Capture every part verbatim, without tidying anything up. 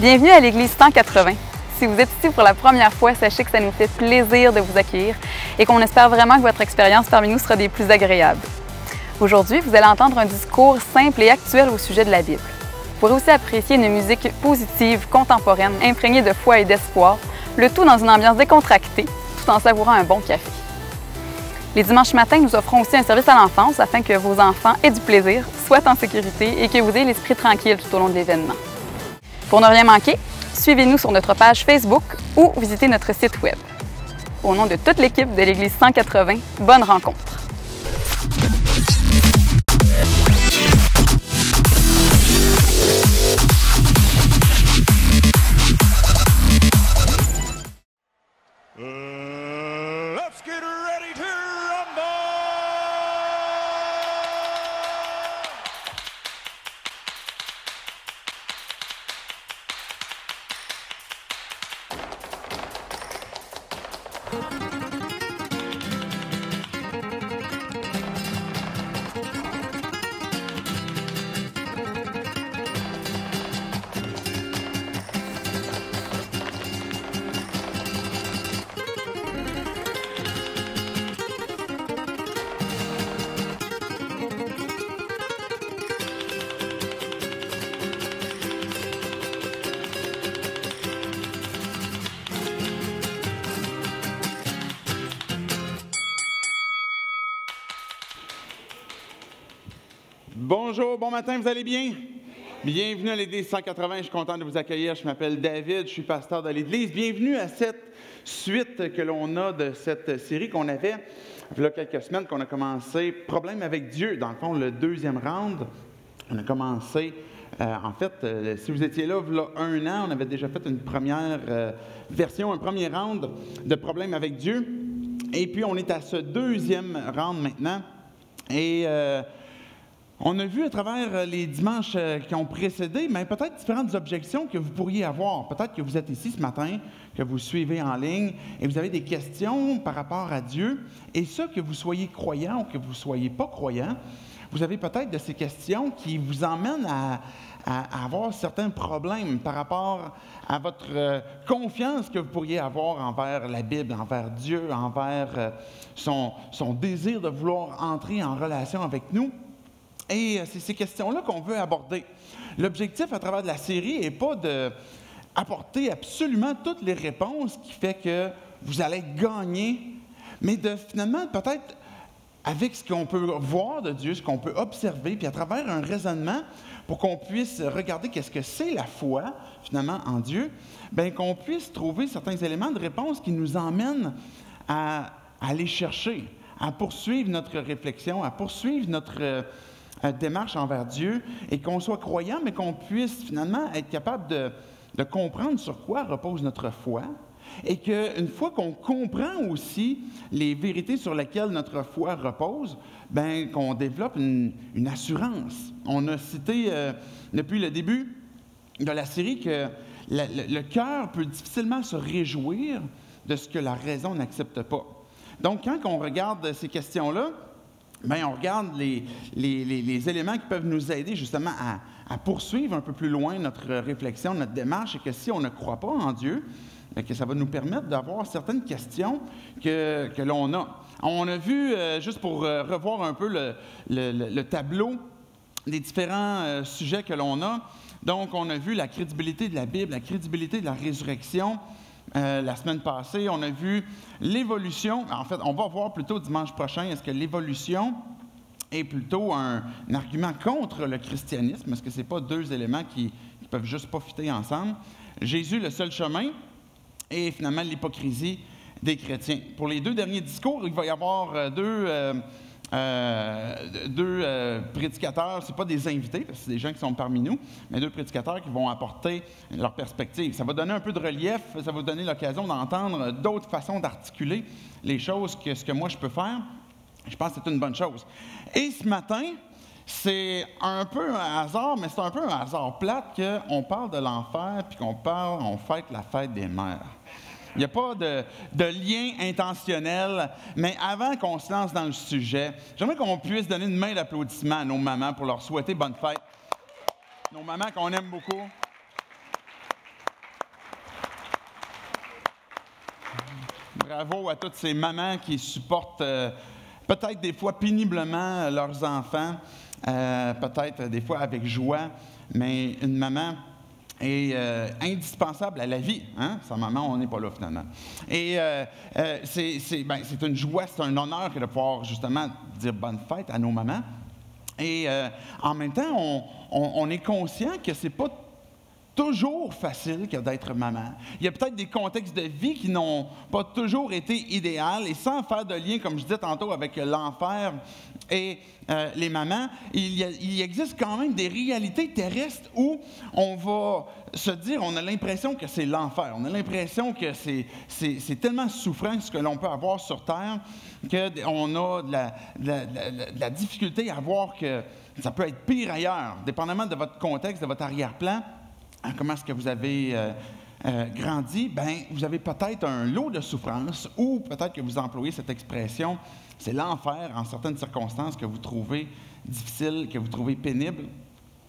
Bienvenue à l'Église cent quatre-vingts. Si vous êtes ici pour la première fois, sachez que ça nous fait plaisir de vous accueillir et qu'on espère vraiment que votre expérience parmi nous sera des plus agréables. Aujourd'hui, vous allez entendre un discours simple et actuel au sujet de la Bible. Vous pourrez aussi apprécier une musique positive, contemporaine, imprégnée de foi et d'espoir, le tout dans une ambiance décontractée, tout en savourant un bon café. Les dimanches matins, nous offrons aussi un service à l'enfance afin que vos enfants aient du plaisir, soient en sécurité et que vous ayez l'esprit tranquille tout au long de l'événement. Pour ne rien manquer, suivez-nous sur notre page Facebook ou visitez notre site web. Au nom de toute l'équipe de l'Église cent quatre-vingts, bonne rencontre! Bonjour, bon matin, vous allez bien? Bienvenue à l'Église cent quatre-vingts, je suis content de vous accueillir. Je m'appelle David, je suis pasteur de l'Église. Bienvenue à cette suite que l'on a de cette série qu'on avait, il y a quelques semaines, qu'on a commencé, Problèmes avec Dieu, dans le fond, le deuxième round. On a commencé, euh, en fait, euh, si vous étiez là, il y a un an, on avait déjà fait une première euh, version, un premier round de Problèmes avec Dieu. Et puis, on est à ce deuxième round maintenant. Et... Euh, On a vu à travers les dimanches qui ont précédé, mais peut-être différentes objections que vous pourriez avoir. Peut-être que vous êtes ici ce matin, que vous suivez en ligne et vous avez des questions par rapport à Dieu. Et ça, que vous soyez croyant ou que vous ne soyez pas croyant, vous avez peut-être de ces questions qui vous emmènent à, à avoir certains problèmes par rapport à votre confiance que vous pourriez avoir envers la Bible, envers Dieu, envers son, son désir de vouloir entrer en relation avec nous. Et c'est ces questions-là qu'on veut aborder. L'objectif à travers de la série n'est pas d'apporter absolument toutes les réponses qui fait que vous allez gagner, mais de finalement, peut-être, avec ce qu'on peut voir de Dieu, ce qu'on peut observer, puis à travers un raisonnement, pour qu'on puisse regarder qu'est-ce que c'est la foi, finalement, en Dieu, bien qu'on puisse trouver certains éléments de réponse qui nous emmènent à aller chercher, à poursuivre notre réflexion, à poursuivre notre... démarche envers Dieu et qu'on soit croyant, mais qu'on puisse finalement être capable de, de comprendre sur quoi repose notre foi et qu'une fois qu'on comprend aussi les vérités sur lesquelles notre foi repose, bien qu'on développe une, une assurance. On a cité euh, depuis le début de la série que la, le, le cœur peut difficilement se réjouir de ce que la raison n'accepte pas. Donc, quand on regarde ces questions-là, bien, on regarde les, les, les, les éléments qui peuvent nous aider justement à, à poursuivre un peu plus loin notre réflexion, notre démarche, et que si on ne croit pas en Dieu, bien, que ça va nous permettre d'avoir certaines questions que, que l'on a. On a vu, euh, juste pour euh, revoir un peu le, le, le, le tableau des différents euh, sujets que l'on a, donc on a vu la crédibilité de la Bible, la crédibilité de la résurrection. Euh, la semaine passée, on a vu l'évolution. En fait, on va voir plutôt dimanche prochain, est-ce que l'évolution est plutôt un, un argument contre le christianisme? Est-ce que ce n'est pas deux éléments qui ne peuvent juste pas fitter ensemble? Jésus, le seul chemin, et finalement l'hypocrisie des chrétiens. Pour les deux derniers discours, il va y avoir deux, euh, euh, deux euh, prédicateurs, ce n'est pas des invités, parce que c'est des gens qui sont parmi nous, mais deux prédicateurs qui vont apporter leur perspective. Ça va donner un peu de relief, ça va donner l'occasion d'entendre d'autres façons d'articuler les choses que ce que moi je peux faire. Je pense que c'est une bonne chose. Et ce matin, c'est un peu un hasard, mais c'est un peu un hasard plate qu'on parle de l'enfer puis qu'on parle, on fête la fête des mères. Il n'y a pas de, de lien intentionnel, mais avant qu'on se lance dans le sujet, j'aimerais qu'on puisse donner une main d'applaudissement à nos mamans pour leur souhaiter bonne fête. Nos mamans qu'on aime beaucoup. bravo à toutes ces mamans qui supportent euh, peut-être des fois péniblement leurs enfants, euh, peut-être des fois avec joie, mais une maman est euh, indispensable à la vie. Hein? Sans maman, on n'est pas là finalement. Et euh, euh, c'est, c'est, ben, c'est une joie, c'est un honneur de pouvoir justement dire bonne fête à nos mamans. Et euh, en même temps, on, on, on est conscient que c'est pas toujours facile que d'être maman. Il y a peut-être des contextes de vie qui n'ont pas toujours été idéaux, et sans faire de lien, comme je disais tantôt, avec l'enfer et euh, les mamans, il, y a, il existe quand même des réalités terrestres où on va se dire, on a l'impression que c'est l'enfer, on a l'impression que c'est, c'est, c'est tellement souffrant ce que l'on peut avoir sur Terre qu'on a de la, de la, de la, de la difficulté à voir que ça peut être pire ailleurs, dépendamment de votre contexte, de votre arrière-plan. Comment est-ce que vous avez euh, euh, grandi? Bien, vous avez peut-être un lot de souffrances, ou peut-être que vous employez cette expression, c'est l'enfer en certaines circonstances que vous trouvez difficile, que vous trouvez pénible.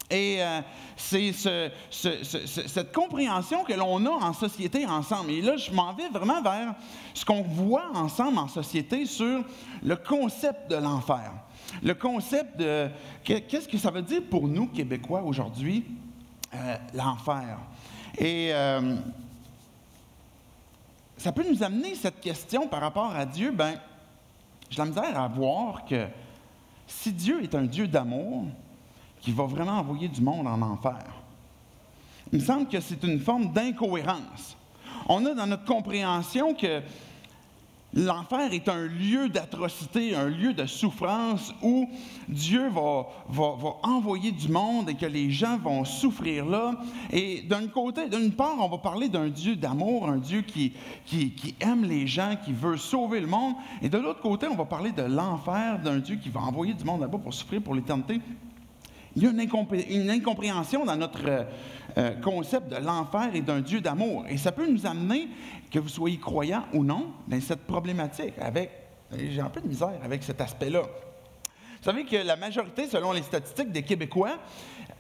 Et euh, c'est ce, ce, ce, cette compréhension que l'on a en société ensemble. Et là, je m'en vais vraiment vers ce qu'on voit ensemble en société sur le concept de l'enfer. Le concept de... Qu'est-ce que ça veut dire pour nous, Québécois, aujourd'hui? Euh, l'enfer. Et euh, ça peut nous amener cette question par rapport à Dieu. Bien, j'ai la misère à voir que si Dieu est un Dieu d'amour, qu'il va vraiment envoyer du monde en enfer. Il me semble que c'est une forme d'incohérence. On a dans notre compréhension que l'enfer est un lieu d'atrocité, un lieu de souffrance où Dieu va, va, va envoyer du monde et que les gens vont souffrir là. Et d'un côté, d'une part, on va parler d'un Dieu d'amour, un Dieu qui, qui, qui aime les gens, qui veut sauver le monde. Et de l'autre côté, on va parler de l'enfer, d'un Dieu qui va envoyer du monde là-bas pour souffrir pour l'éternité. Il y a une, incompré- une incompréhension dans notre euh, concept de l'enfer et d'un Dieu d'amour. Et ça peut nous amener, que vous soyez croyant ou non, dans cette problématique. Avec, j'ai un peu de misère avec cet aspect-là. Vous savez que la majorité, selon les statistiques des Québécois,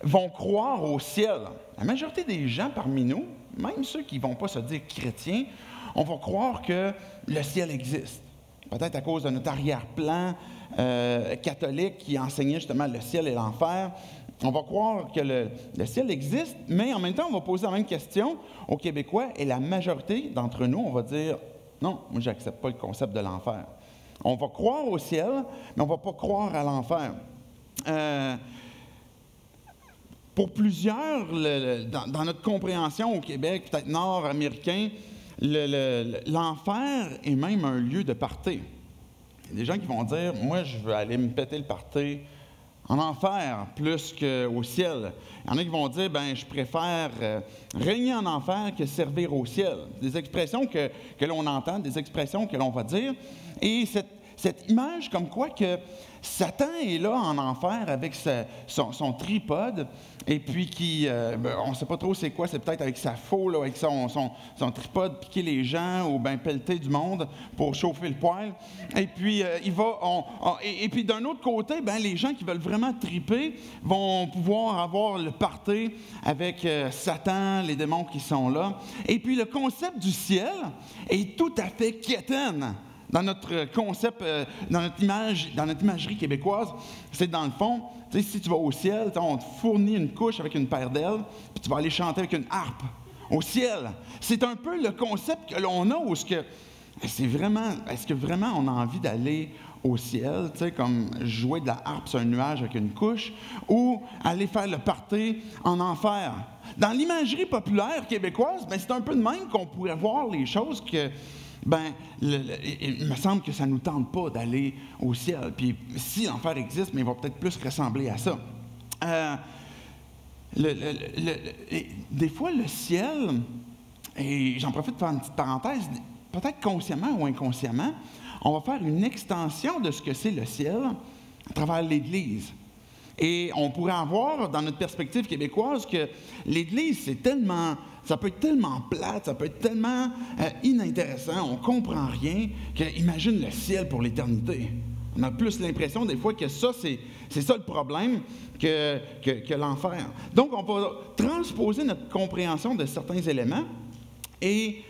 vont croire au ciel. La majorité des gens parmi nous, même ceux qui ne vont pas se dire chrétiens, on va croire que le ciel existe. Peut-être à cause de notre arrière-plan euh, catholique qui enseignait justement le ciel et l'enfer. On va croire que le, le ciel existe, mais en même temps, on va poser la même question aux Québécois et la majorité d'entre nous, on va dire « Non, moi, je n'accepte pas le concept de l'enfer. » On va croire au ciel, mais on ne va pas croire à l'enfer. Euh, pour plusieurs, le, le, dans, dans notre compréhension au Québec, peut-être nord-américain, Le, le, l'enfer est même un lieu de party. Il y a des gens qui vont dire « Moi, je veux aller me péter le party en enfer plus qu'au ciel. » Il y en a qui vont dire « Ben, je préfère euh, régner en enfer que servir au ciel. » Des expressions que, que l'on entend, des expressions que l'on va dire. Et cette, cette image comme quoi que Satan est là en enfer avec sa, son, son tripode, et puis qui, euh, ben, on ne sait pas trop c'est quoi, c'est peut-être avec sa faux, là, avec son, son, son tripode, piquer les gens ou ben pelleter du monde pour chauffer le poêle. Et puis, euh, il va, on, on, et, et puis d'un autre côté, ben, les gens qui veulent vraiment triper vont pouvoir avoir le party avec euh, Satan, les démons qui sont là. Et puis le concept du ciel est tout à fait quétaine. Dans notre concept, dans notre image, dans notre imagerie québécoise, c'est dans le fond, si tu vas au ciel, on te fournit une couche avec une paire d'ailes, puis tu vas aller chanter avec une harpe au ciel. C'est un peu le concept que l'on a où est-ce que, c'est vraiment, est-ce que vraiment on a envie d'aller au ciel, comme jouer de la harpe sur un nuage avec une couche, ou aller faire le party en enfer. Dans l'imagerie populaire québécoise, ben, c'est un peu de même qu'on pourrait voir les choses que... Bien, le, le, il me semble que ça ne nous tente pas d'aller au ciel. Puis si l'enfer existe, mais il va peut-être plus ressembler à ça. Euh, le, le, le, le, et, des fois, le ciel, et j'en profite pour faire une petite parenthèse, peut-être consciemment ou inconsciemment, on va faire une extension de ce que c'est le ciel à travers l'Église. Et on pourrait avoir, dans notre perspective québécoise, que l'Église, c'est tellement... Ça peut être tellement plate, ça peut être tellement euh, inintéressant, on ne comprend rien, qu'imagine le ciel pour l'éternité. On a plus l'impression des fois que ça, c'est, c'est ça le problème que, que, que l'enfer. Donc, on va transposer notre compréhension de certains éléments et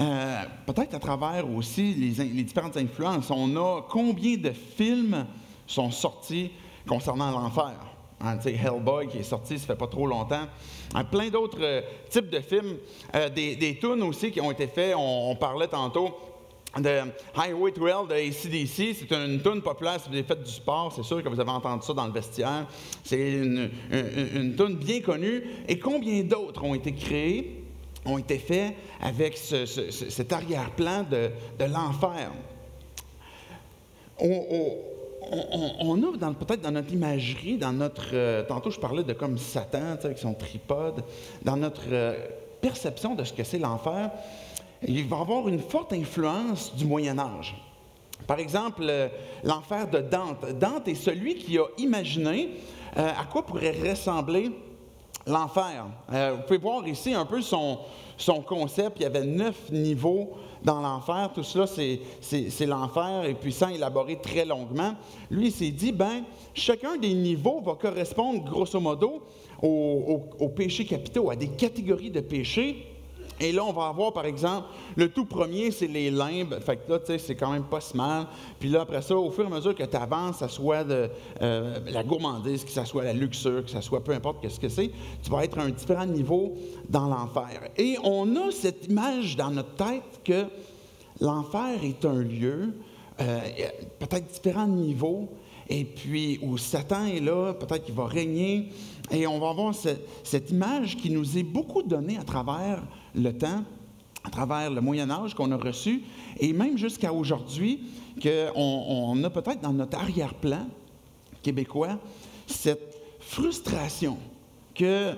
Euh, peut-être à travers aussi les, les différentes influences, on a combien de films sont sortis concernant l'enfer. Hein, tu sais, Hellboy qui est sorti, ça fait pas trop longtemps. Hein, plein d'autres euh, types de films, euh, des, des tunes aussi qui ont été faits, on, on parlait tantôt de Highway to Hell de A C D C, c'est une tune populaire, si vous avez fait du sport, c'est sûr que vous avez entendu ça dans le vestiaire. C'est une, une, une tune bien connue. Et combien d'autres ont été créés, ont été faits avec ce, ce, ce, cet arrière-plan de, de l'enfer. On, on, on, on a peut-être dans notre imagerie, dans notre... Euh, tantôt, je parlais de comme Satan, tu sais, avec son tripode. Dans notre euh, perception de ce que c'est l'enfer, il va avoir une forte influence du Moyen-Âge. Par exemple, euh, l'enfer de Dante. Dante est celui qui a imaginé euh, à quoi pourrait ressembler l'enfer. Euh, vous pouvez voir ici un peu son, son concept. Il y avait neuf niveaux dans l'enfer. Tout cela, c'est l'enfer, et puis sans élaborer très longuement. Lui, il s'est dit, bien, chacun des niveaux va correspondre, grosso modo, aux, aux, aux péchés capitaux, à des catégories de péchés. Et là, on va avoir, par exemple, le tout premier, c'est les limbes. Fait que là, tu sais, c'est quand même pas si mal. Puis là, après ça, au fur et à mesure que tu avances, que ça soit de, euh, la gourmandise, que ça soit la luxure, que ça soit peu importe ce que c'est, tu vas être à un différent niveau dans l'enfer. Et on a cette image dans notre tête que l'enfer est un lieu, euh, peut-être différents niveaux, et puis où Satan est là, peut-être qu'il va régner. Et on va avoir ce, cette image qui nous est beaucoup donnée à travers le temps, à travers le Moyen-Âge qu'on a reçu, et même jusqu'à aujourd'hui, qu'on on a peut-être dans notre arrière-plan québécois cette frustration que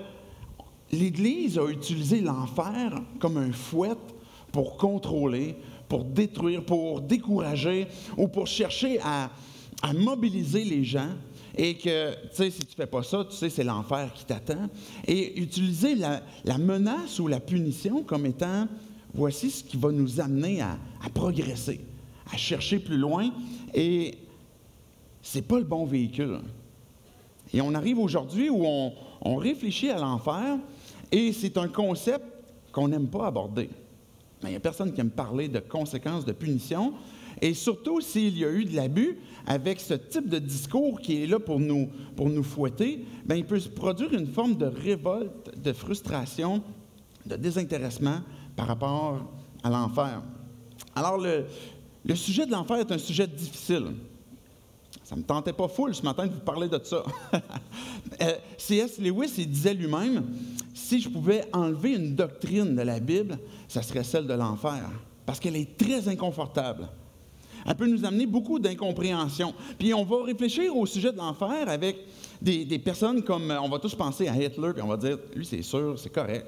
l'Église a utilisé l'enfer comme un fouet pour contrôler, pour détruire, pour décourager ou pour chercher à, à mobiliser les gens. Et que, tu sais, si tu ne fais pas ça, tu sais, c'est l'enfer qui t'attend. Et utiliser la, la menace ou la punition comme étant, voici ce qui va nous amener à, à progresser, à chercher plus loin. Et ce n'est pas le bon véhicule. Et on arrive aujourd'hui où on, on réfléchit à l'enfer, et c'est un concept qu'on n'aime pas aborder. Mais il n'y a personne qui aime parler de conséquences, de punition. Et surtout, s'il y a eu de l'abus avec ce type de discours qui est là pour nous, pour nous fouetter, bien, il peut se produire une forme de révolte, de frustration, de désintéressement par rapport à l'enfer. Alors, le, le sujet de l'enfer est un sujet difficile. Ça ne me tentait pas full ce matin de vous parler de ça. C S Lewis, il disait lui-même, « Si je pouvais enlever une doctrine de la Bible, ça serait celle de l'enfer, parce qu'elle est très inconfortable. » Elle peut nous amener beaucoup d'incompréhension. Puis on va réfléchir au sujet de l'enfer avec des, des personnes comme, on va tous penser à Hitler, puis on va dire, lui c'est sûr, c'est correct,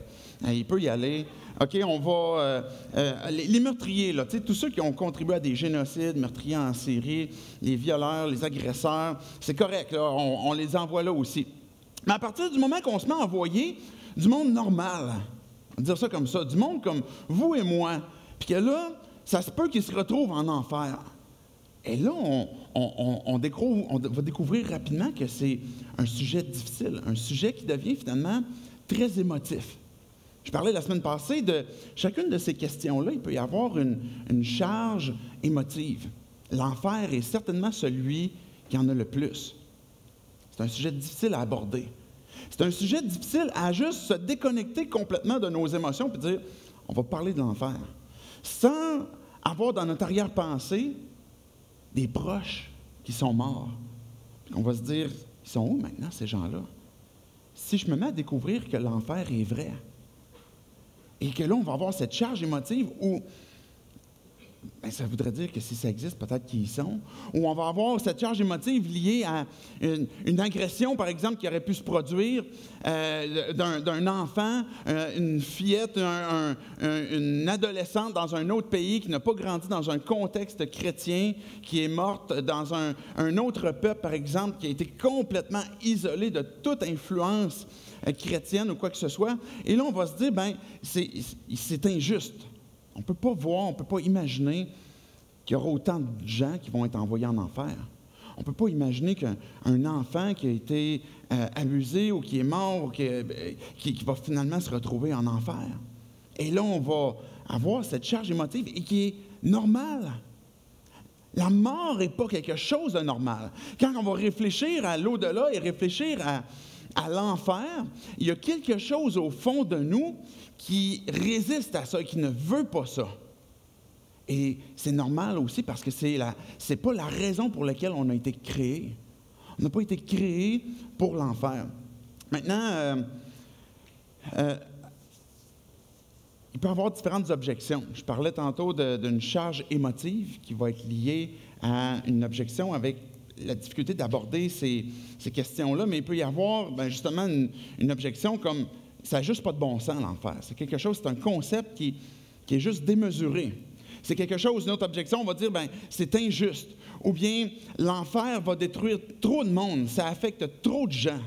il peut y aller. OK, on va, euh, euh, les, les meurtriers, là, tous ceux qui ont contribué à des génocides, meurtriers en Syrie, les violeurs, les agresseurs, c'est correct, là, on, on les envoie là aussi. Mais à partir du moment qu'on se met à envoyer du monde normal, on va dire ça comme ça, du monde comme vous et moi, puis que là, ça se peut qu'ils se retrouvent en enfer. Et là, on, on, on, on, découvre, on va découvrir rapidement que c'est un sujet difficile, un sujet qui devient finalement très émotif. Je parlais la semaine passée de chacune de ces questions-là, il peut y avoir une, une charge émotive. L'enfer est certainement celui qui en a le plus. C'est un sujet difficile à aborder. C'est un sujet difficile à juste se déconnecter complètement de nos émotions et dire, on va parler de l'enfer. Sans avoir dans notre arrière-pensée des proches qui sont morts. On va se dire, ils sont où maintenant, ces gens-là? Si je me mets à découvrir que l'enfer est vrai, et que là, on va avoir cette charge émotive où, ben, ça voudrait dire que si ça existe, peut-être qu'ils y sont, ou on va avoir cette charge émotive liée à une, une agression, par exemple, qui aurait pu se produire euh, d'un, d'un enfant, euh, une fillette, un, un, un, une adolescente dans un autre pays qui n'a pas grandi dans un contexte chrétien, qui est morte dans un, un autre peuple, par exemple, qui a été complètement isolé de toute influence euh, chrétienne ou quoi que ce soit. Et là, on va se dire, bien, c'est, c'est injuste. On ne peut pas voir, on ne peut pas imaginer qu'il y aura autant de gens qui vont être envoyés en enfer. On ne peut pas imaginer qu'un enfant qui a été euh, abusé ou qui est mort, ou qui, euh, qui, qui va finalement se retrouver en enfer. Et là, on va avoir cette charge émotive et qui est normale. La mort n'est pas quelque chose de normal. Quand on va réfléchir à l'au-delà et réfléchir à, à l'enfer, il y a quelque chose au fond de nous qui résiste à ça, qui ne veut pas ça. Et c'est normal aussi parce que c'est la, c'est pas la raison pour laquelle on a été créé. On n'a pas été créé pour l'enfer. Maintenant, euh, euh, il peut y avoir différentes objections. Je parlais tantôt d'une charge émotive qui va être liée à une objection avec la difficulté d'aborder ces, ces questions-là, mais il peut y avoir ben, justement une, une objection comme « ça n'a juste pas de bon sens, l'enfer ». C'est quelque chose, c'est un concept qui, qui est juste démesuré. C'est quelque chose, une autre objection, on va dire, ben c'est injuste. Ou bien, l'enfer va détruire trop de monde, ça affecte trop de gens.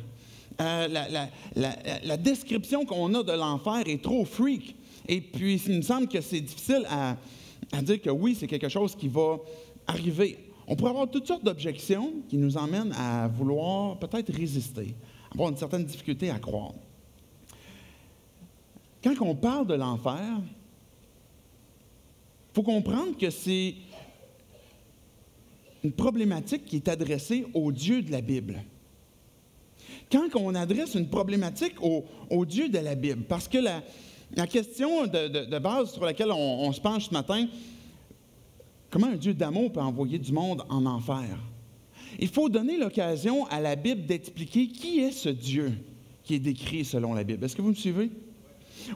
Euh, la, la, la, la description qu'on a de l'enfer est trop freak. Et puis, il me semble que c'est difficile à, à dire que oui, c'est quelque chose qui va arriver. On pourrait avoir toutes sortes d'objections qui nous emmènent à vouloir peut-être résister, avoir une certaine difficulté à croire. Quand on parle de l'enfer, il faut comprendre que c'est une problématique qui est adressée au Dieu de la Bible. Quand on adresse une problématique au, au Dieu de la Bible, parce que la, la question de, de, de base sur laquelle on, on se penche ce matin, comment un Dieu d'amour peut envoyer du monde en enfer? Il faut donner l'occasion à la Bible d'expliquer qui est ce Dieu qui est décrit selon la Bible. Est-ce que vous me suivez?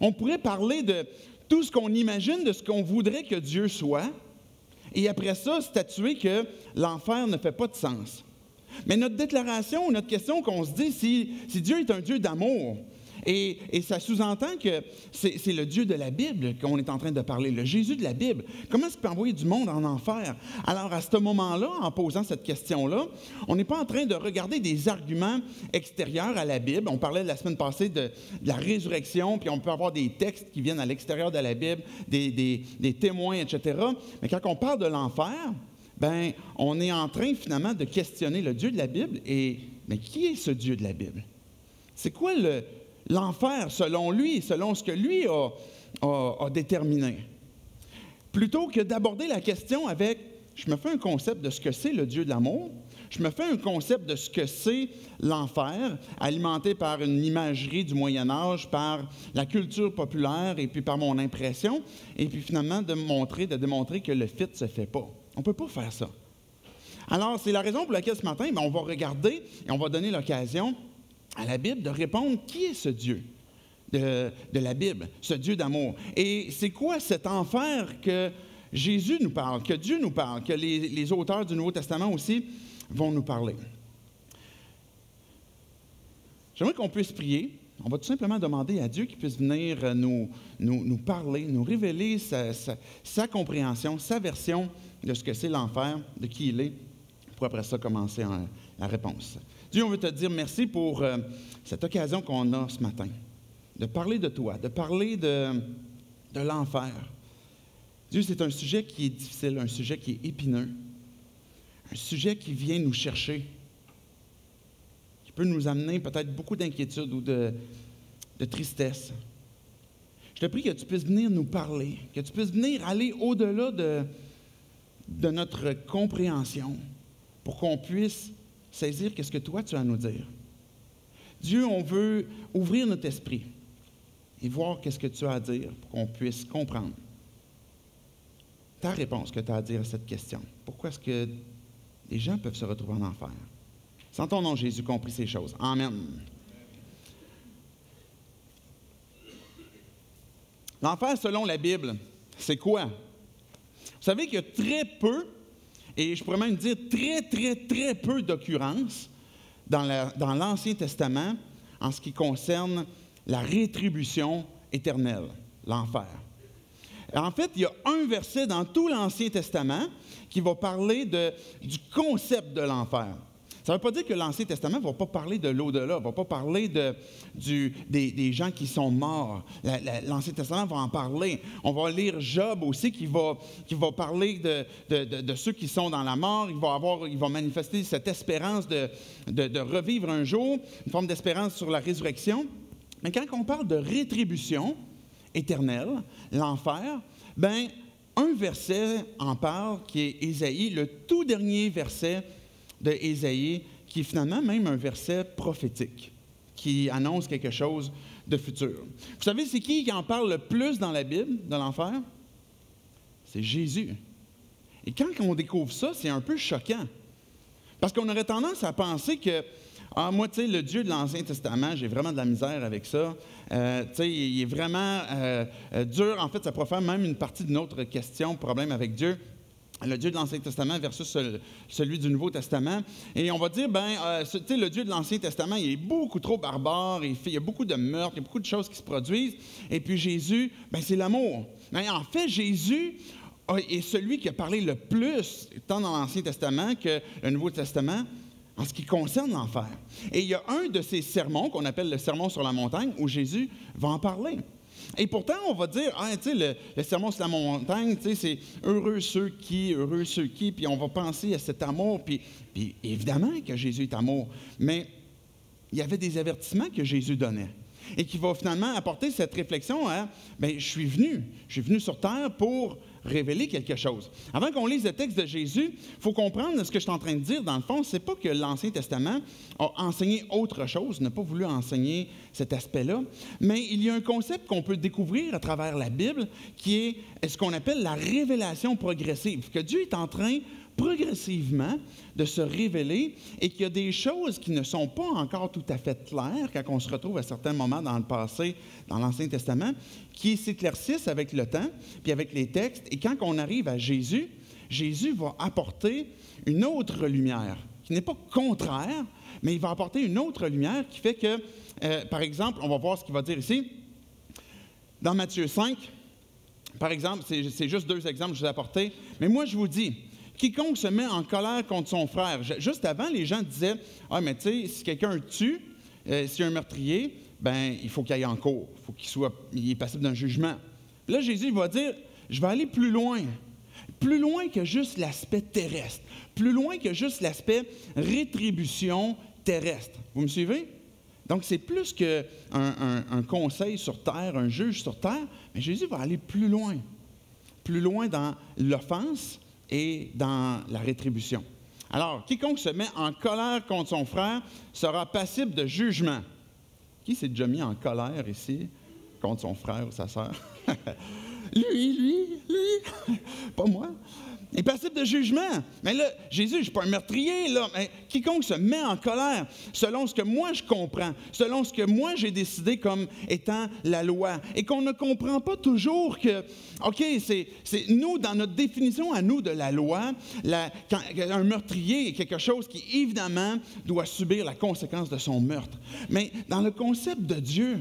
On pourrait parler de tout ce qu'on imagine, de ce qu'on voudrait que Dieu soit, et après ça, statuer que l'enfer ne fait pas de sens. Mais notre déclaration, notre question qu'on se dit, si, si Dieu est un Dieu d'amour, et, et ça sous-entend que c'est le Dieu de la Bible qu'on est en train de parler, le Jésus de la Bible, comment est-ce qu'il peut envoyer du monde en enfer? Alors, à ce moment-là, en posant cette question-là, on n'est pas en train de regarder des arguments extérieurs à la Bible. On parlait la semaine passée de, de la résurrection, puis on peut avoir des textes qui viennent à l'extérieur de la Bible, des, des, des témoins, et cetera. Mais quand on parle de l'enfer, bien, on est en train finalement de questionner le Dieu de la Bible. Et mais qui est ce Dieu de la Bible? C'est quoi le... l'enfer, selon lui, selon ce que lui a, a, a déterminé. Plutôt que d'aborder la question avec « je me fais un concept de ce que c'est le Dieu de l'amour », je me fais un concept de ce que c'est l'enfer, alimenté par une imagerie du Moyen-Âge, par la culture populaire et puis par mon impression, et puis finalement de montrer, de démontrer que le fit ne se fait pas. On ne peut pas faire ça. Alors, c'est la raison pour laquelle ce matin, bien, on va regarder et on va donner l'occasion à la Bible de répondre qui est ce Dieu de, de la Bible, ce Dieu d'amour. Et c'est quoi cet enfer que Jésus nous parle, que Dieu nous parle, que les, les auteurs du Nouveau Testament aussi vont nous parler. J'aimerais qu'on puisse prier. On va tout simplement demander à Dieu qu'il puisse venir nous, nous, nous parler, nous révéler sa, sa, sa compréhension, sa version de ce que c'est l'enfer, de qui il est, pour après ça commencer en, la réponse. Dieu, on veut te dire merci pour euh, cette occasion qu'on a ce matin, de parler de toi, de parler de, de l'enfer. Dieu, c'est un sujet qui est difficile, un sujet qui est épineux, un sujet qui vient nous chercher, qui peut nous amener peut-être beaucoup d'inquiétude ou de, de tristesse. Je te prie que tu puisses venir nous parler, que tu puisses venir aller au-delà de, de notre compréhension pour qu'on puisse saisir qu'est-ce que toi, tu as à nous dire. Dieu, on veut ouvrir notre esprit et voir qu'est-ce que tu as à dire pour qu'on puisse comprendre ta réponse que tu as à dire à cette question. Pourquoi est-ce que les gens peuvent se retrouver en enfer? Sans ton nom, Jésus, compris ces choses. Amen. L'enfer, selon la Bible, c'est quoi? Vous savez qu'il y a très peu et je pourrais même dire très, très, très peu d'occurrences dans l'Ancien Testament en ce qui concerne la rétribution éternelle, l'enfer. En fait, il y a un verset dans tout l'Ancien Testament qui va parler de, du concept de l'enfer. Ça ne veut pas dire que l'Ancien Testament ne va pas parler de l'au-delà, ne va pas parler de, du, des, des gens qui sont morts. La, la, L'Ancien Testament va en parler. On va lire Job aussi qui va, qui va parler de, de, de, de ceux qui sont dans la mort. Il va, avoir, il va manifester cette espérance de, de, de revivre un jour, une forme d'espérance sur la résurrection. Mais quand on parle de rétribution éternelle, l'enfer, ben, un verset en parle, qui est Ésaïe, le tout dernier verset de Ésaïe, qui est finalement même un verset prophétique, qui annonce quelque chose de futur. Vous savez, c'est qui qui en parle le plus dans la Bible, de l'enfer? C'est Jésus. Et quand on découvre ça, c'est un peu choquant. Parce qu'on aurait tendance à penser que, ah, moi, tu sais, le Dieu de l'Ancien Testament, j'ai vraiment de la misère avec ça. Euh, tu sais, il est vraiment euh, dur. En fait, ça pourrait faire même une partie d'une autre question, problème avec Dieu. Le Dieu de l'Ancien Testament versus celui du Nouveau Testament. Et on va dire, bien, euh, tu sais, le Dieu de l'Ancien Testament, il est beaucoup trop barbare, il, fait, il y a beaucoup de meurtres, il y a beaucoup de choses qui se produisent. Et puis Jésus, bien, c'est l'amour. Mais en fait, Jésus est celui qui a parlé le plus, tant dans l'Ancien Testament que le Nouveau Testament, en ce qui concerne l'enfer. Et il y a un de ces sermons, qu'on appelle le sermon sur la montagne, où Jésus va en parler. Et pourtant, on va dire, ah, tu sais, le, le sermon sur la montagne, tu sais, c'est heureux ceux qui, heureux ceux qui, puis on va penser à cet amour, puis, puis évidemment que Jésus est amour, mais il y avait des avertissements que Jésus donnait et qui va finalement apporter cette réflexion à, bien, je suis venu, je suis venu sur terre pour révéler quelque chose. Avant qu'on lise le texte de Jésus, il faut comprendre ce que je suis en train de dire. Dans le fond, ce n'est pas que l'Ancien Testament a enseigné autre chose, n'a pas voulu enseigner cet aspect-là, mais il y a un concept qu'on peut découvrir à travers la Bible qui est ce qu'on appelle la révélation progressive, que Dieu est en train progressivement de se révéler et qu'il y a des choses qui ne sont pas encore tout à fait claires quand on se retrouve à certains moments dans le passé, dans l'Ancien Testament, qui s'éclaircissent avec le temps puis avec les textes. Et quand on arrive à Jésus, Jésus va apporter une autre lumière qui n'est pas contraire, mais il va apporter une autre lumière qui fait que, euh, par exemple, on va voir ce qu'il va dire ici. Dans Matthieu cinq, par exemple, c'est juste deux exemples que je vous ai apportés, mais moi je vous dis, quiconque se met en colère contre son frère. Juste avant, les gens disaient, « Ah, mais tu sais, si quelqu'un tue, euh, si un meurtrier, ben il faut qu'il aille en cour. Faut qu'il soit, il est passible d'un jugement. » Là, Jésus va dire, « Je vais aller plus loin. » Plus loin que juste l'aspect terrestre. Plus loin que juste l'aspect rétribution terrestre. Vous me suivez? Donc, c'est plus qu'un un, un conseil sur terre, un juge sur terre, mais Jésus va aller plus loin. Plus loin dans l'offense et dans la rétribution. Alors, quiconque se met en colère contre son frère sera passible de jugement. Qui s'est déjà mis en colère ici contre son frère ou sa sœur? Lui, lui, lui, pas moi. Il est passible de jugement. Mais là, Jésus, je ne suis pas un meurtrier, là. Mais quiconque se met en colère selon ce que moi je comprends, selon ce que moi j'ai décidé comme étant la loi, et qu'on ne comprend pas toujours que, OK, c'est nous, dans notre définition à nous de la loi, la, quand, un meurtrier est quelque chose qui, évidemment, doit subir la conséquence de son meurtre. Mais dans le concept de Dieu,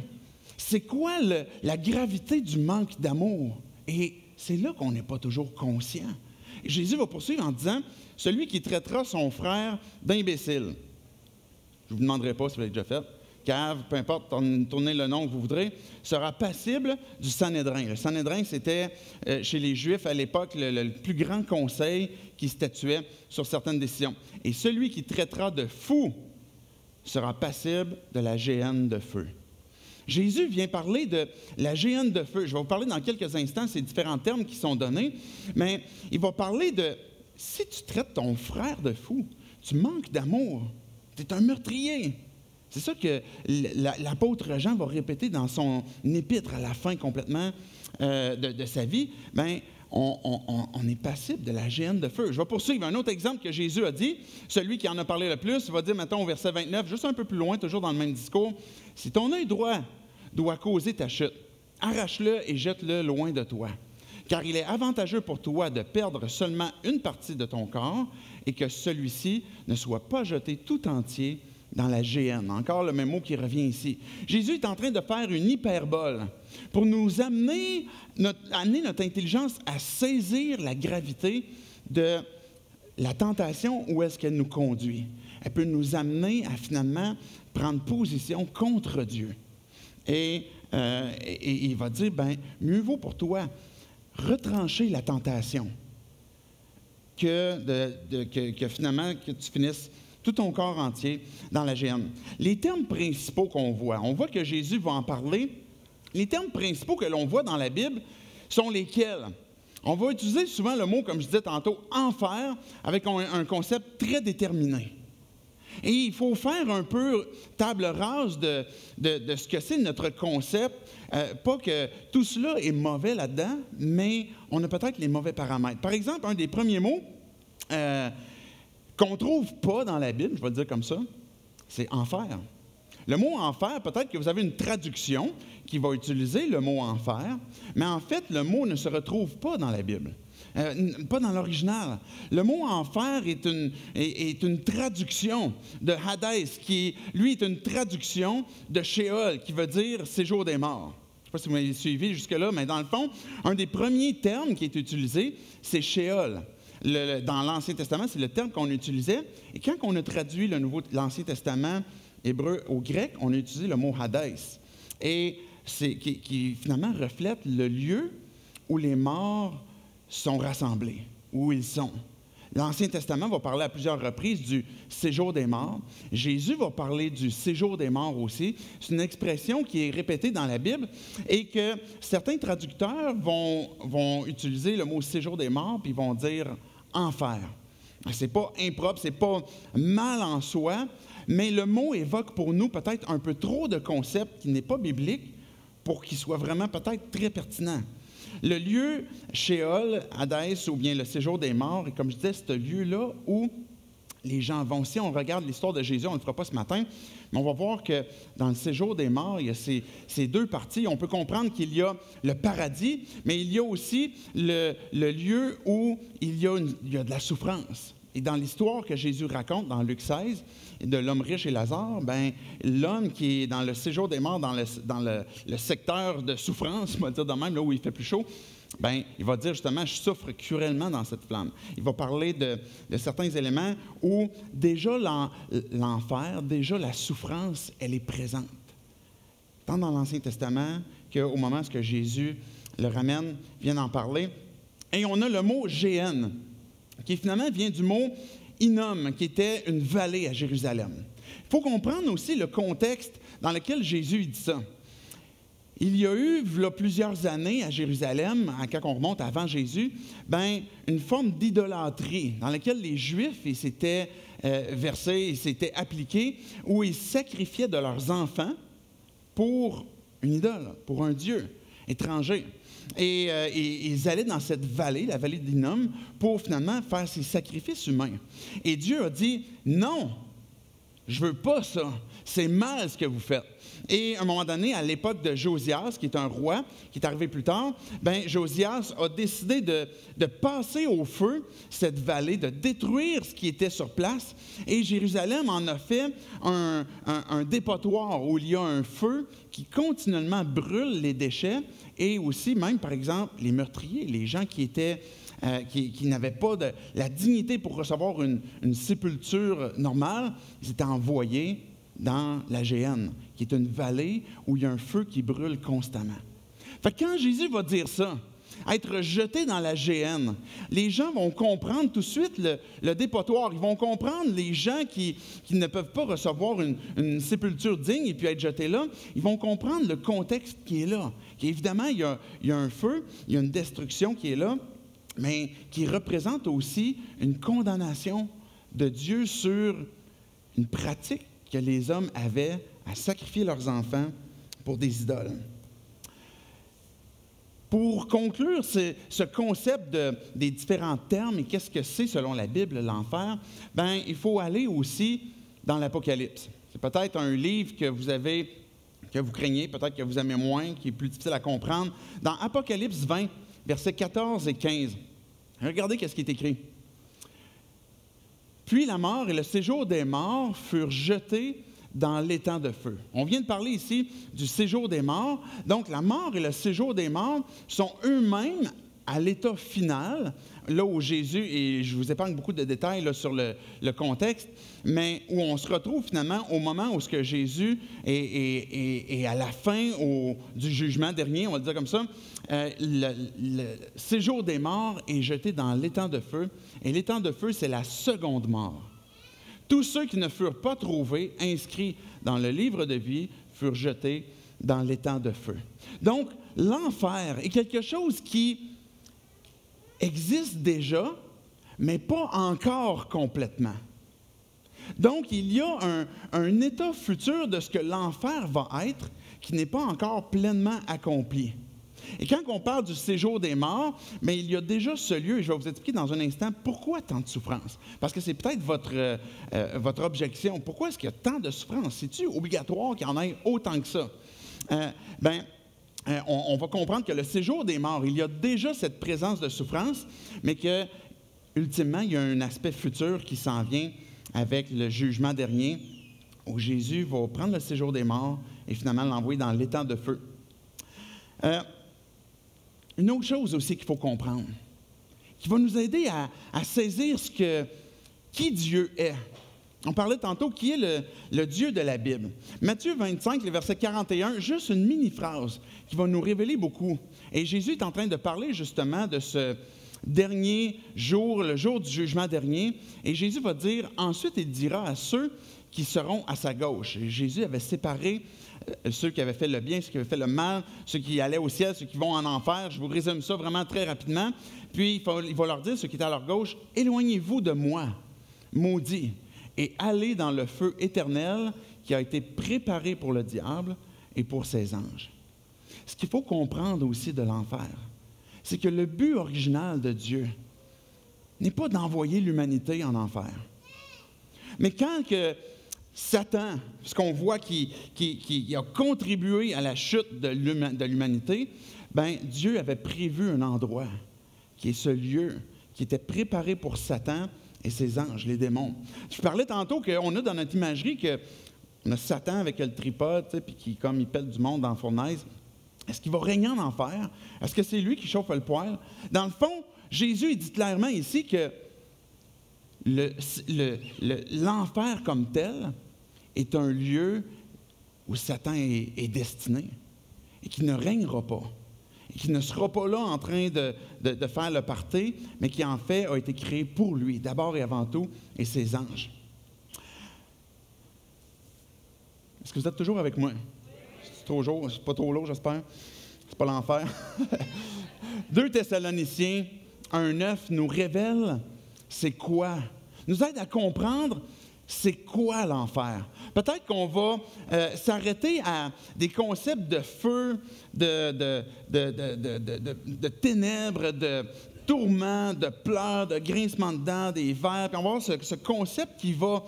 c'est quoi le, la gravité du manque d'amour? Et c'est là qu'on n'est pas toujours conscient. Jésus va poursuivre en disant, « Celui qui traitera son frère d'imbécile. » Je ne vous demanderai pas si vous l'avez déjà fait. Cave, peu importe, tournez le nom que vous voudrez, sera passible du Sanhédrin. Le Sanhédrin, c'était, euh, chez les Juifs à l'époque, le, le plus grand conseil qui statuait sur certaines décisions. « Et celui qui traitera de fou sera passible de la géhenne de feu. » Jésus vient parler de la géhenne de feu. Je vais vous parler dans quelques instants ces différents termes qui sont donnés, mais il va parler de « si tu traites ton frère de fou, tu manques d'amour, tu es un meurtrier ». C'est ça que l'apôtre Jean va répéter dans son épître à la fin complètement euh, de, de sa vie. Bien, on, on, on est passible de la géhenne de feu. Je vais poursuivre un autre exemple que Jésus a dit. Celui qui en a parlé le plus va dire, mettons au verset vingt-neuf, juste un peu plus loin, toujours dans le même discours, « Si ton œil droit doit causer ta chute, arrache-le et jette-le loin de toi. Car il est avantageux pour toi de perdre seulement une partie de ton corps et que celui-ci ne soit pas jeté tout entier dans la géhenne. » Encore le même mot qui revient ici. Jésus est en train de faire une hyperbole pour nous amener notre, amener notre intelligence à saisir la gravité de la tentation, où est-ce qu'elle nous conduit. Elle peut nous amener à finalement prendre position contre Dieu. Et, euh, et, et il va dire, bien, mieux vaut pour toi retrancher la tentation que, de, de, que, que finalement que tu finisses tout ton corps entier dans la géhenne. Les termes principaux qu'on voit, on voit que Jésus va en parler. Les termes principaux que l'on voit dans la Bible sont lesquels? On va utiliser souvent le mot, comme je disais tantôt, « enfer », avec un, un concept très déterminé. Et il faut faire un peu table rase de, de, de ce que c'est notre concept. Euh, pas que tout cela est mauvais là-dedans, mais on a peut-être les mauvais paramètres. Par exemple, un des premiers mots euh, qu'on ne trouve pas dans la Bible, je vais le dire comme ça, c'est « enfer ». Le mot « enfer », peut-être que vous avez une traduction qui va utiliser le mot « enfer », mais en fait, le mot ne se retrouve pas dans la Bible, euh, pas dans l'original. Le mot « enfer » est une, est, est une traduction de Hadès, qui, lui, est une traduction de Sheol, qui veut dire « séjour des morts ». Je ne sais pas si vous m'avez suivi jusque-là, mais dans le fond, un des premiers termes qui est utilisé, c'est « Sheol ». Le, le, dans l'Ancien Testament, c'est le terme qu'on utilisait. Et quand on a traduit le nouveau, l'Ancien Testament hébreu au grec, on a utilisé le mot « Hadès ». Et c'est, qui, qui finalement reflète le lieu où les morts sont rassemblés, où ils sont. L'Ancien Testament va parler à plusieurs reprises du « séjour des morts ». Jésus va parler du « séjour des morts » aussi. C'est une expression qui est répétée dans la Bible et que certains traducteurs vont, vont utiliser le mot « séjour des morts » puis vont dire « enfer ». C'est pas impropre, c'est pas mal en soi, mais le mot évoque pour nous peut-être un peu trop de concepts qui n'est pas biblique pour qu'il soit vraiment peut-être très pertinent. Le lieu Sheol, Hadès, ou bien le séjour des morts, et comme je disais, c'est ce lieu-là où les gens vont. Si on regarde l'histoire de Jésus, on ne le fera pas ce matin, mais on va voir que dans le séjour des morts, il y a ces, ces deux parties. On peut comprendre qu'il y a le paradis, mais il y a aussi le, le lieu où il y, a une, il y a de la souffrance. Et dans l'histoire que Jésus raconte, dans Luc seize, de l'homme riche et Lazare, ben, l'homme qui est dans le séjour des morts, dans le, dans le, le secteur de souffrance, on va dire de même, là où il fait plus chaud, ben, il va dire justement « je souffre cruellement dans cette flamme ». Il va parler de, de certains éléments où déjà l'en, l'enfer, déjà la souffrance, elle est présente. Tant dans l'Ancien Testament qu'au moment où Jésus le ramène, vient d'en parler. Et on a le mot « Géhenne », qui finalement vient du mot « Hinnom », qui était une vallée à Jérusalem. Il faut comprendre aussi le contexte dans lequel Jésus dit ça. Il y a eu, il y a plusieurs années à Jérusalem, quand on remonte avant Jésus, ben, une forme d'idolâtrie dans laquelle les Juifs ils s'étaient euh, versés, ils s'étaient appliqués, où ils sacrifiaient de leurs enfants pour une idole, pour un dieu étranger. Et, euh, et ils allaient dans cette vallée, la vallée d'Hinnom, pour finalement faire ces sacrifices humains. Et Dieu a dit « Non, je ne veux pas ça. C'est mal ce que vous faites. » Et à un moment donné, à l'époque de Josias, qui est un roi, qui est arrivé plus tard, ben Josias a décidé de, de passer au feu cette vallée, de détruire ce qui était sur place. Et Jérusalem en a fait un, un, un dépotoir où il y a un feu qui continuellement brûle les déchets et aussi même, par exemple, les meurtriers, les gens qui étaient... Euh, qui, qui n'avaient pas de, la dignité pour recevoir une, une sépulture normale, ils étaient envoyés dans la Géhenne, qui est une vallée où il y a un feu qui brûle constamment. Fait que quand Jésus va dire ça, être jeté dans la Géhenne, les gens vont comprendre tout de suite le, le dépotoir. Ils vont comprendre les gens qui, qui ne peuvent pas recevoir une, une sépulture digne et puis être jetés là. Ils vont comprendre le contexte qui est là. Et évidemment, il y a, il y a un feu, il y a une destruction qui est là, mais qui représente aussi une condamnation de Dieu sur une pratique que les hommes avaient à sacrifier leurs enfants pour des idoles. Pour conclure ce, ce concept de, des différents termes et qu'est-ce que c'est selon la Bible, l'enfer, ben, il faut aller aussi dans l'Apocalypse. C'est peut-être un livre que vous avez, que vous craignez, peut-être que vous aimez moins, qui est plus difficile à comprendre. Dans Apocalypse vingt, versets quatorze et quinze. Regardez qu'est-ce qui est écrit. « Puis la mort et le séjour des morts furent jetés dans l'étang de feu. » On vient de parler ici du séjour des morts. Donc, la mort et le séjour des morts sont eux-mêmes à l'état final, là où Jésus, et je vous épargne beaucoup de détails là, sur le, le contexte, mais où on se retrouve finalement au moment où ce que Jésus est, est, est, est à la fin au, du jugement dernier, on va le dire comme ça, euh, le, le séjour des morts est jeté dans l'étang de feu, et l'étang de feu, c'est la seconde mort. Tous ceux qui ne furent pas trouvés, inscrits dans le livre de vie, furent jetés dans l'étang de feu. Donc, l'enfer est quelque chose qui existe déjà, mais pas encore complètement. Donc, il y a un, un état futur de ce que l'enfer va être qui n'est pas encore pleinement accompli. Et quand on parle du séjour des morts, bien, il y a déjà ce lieu, et je vais vous expliquer dans un instant pourquoi tant de souffrance. Parce que c'est peut-être votre, euh, votre objection. Pourquoi est-ce qu'il y a tant de souffrance? C'est-tu obligatoire qu'il y en ait autant que ça? Euh, bien, euh, on, on va comprendre que le séjour des morts, il y a déjà cette présence de souffrance, mais que, ultimement, il y a un aspect futur qui s'en vient avec le jugement dernier, où Jésus va prendre le séjour des morts et finalement l'envoyer dans l'étang de feu. Euh, Une autre chose aussi qu'il faut comprendre, qui va nous aider à, à saisir ce que, qui Dieu est. On parlait tantôt qui est le, le Dieu de la Bible. Matthieu vingt-cinq, le verset quarante et un, juste une mini-phrase qui va nous révéler beaucoup. Et Jésus est en train de parler justement de ce dernier jour, le jour du jugement dernier. Et Jésus va dire, ensuite il dira à ceux qui seront à sa gauche. Et Jésus avait séparé ceux qui avaient fait le bien, ceux qui avaient fait le mal, ceux qui allaient au ciel, ceux qui vont en enfer. Je vous résume ça vraiment très rapidement. Puis, il va leur dire, ceux qui étaient à leur gauche, « Éloignez-vous de moi, maudits, et allez dans le feu éternel qui a été préparé pour le diable et pour ses anges. » Ce qu'il faut comprendre aussi de l'enfer, c'est que le but original de Dieu n'est pas d'envoyer l'humanité en enfer. Mais quand que Satan, ce qu'on voit qui, qui, qui a contribué à la chute de l'humanité, bien, Dieu avait prévu un endroit, qui est ce lieu, qui était préparé pour Satan et ses anges, les démons. Je parlais tantôt qu'on a dans notre imagerie qu'on a Satan avec le tripode, puis qui, comme il pèle du monde dans la fournaise. Est-ce qu'il va régner en enfer? Est-ce que c'est lui qui chauffe le poêle? Dans le fond, Jésus il dit clairement ici que Le, le, le, l'enfer comme tel est un lieu où Satan est, est destiné et qui ne règnera pas, et qui ne sera pas là en train de, de, de faire le party, mais qui en fait a été créé pour lui, d'abord et avant tout, et ses anges. Est-ce que vous êtes toujours avec moi? C'est trop jour, c'est pas trop lourd, j'espère. C'est pas l'enfer. Deux Thessaloniciens, un neuf nous révèle c'est quoi? Nous aide à comprendre c'est quoi l'enfer. Peut-être qu'on va euh, s'arrêter à des concepts de feu, de, de, de, de, de, de, de, de ténèbres, de tourments, de pleurs, de grincements de dents, des vers. Puis on va voir ce, ce concept qui va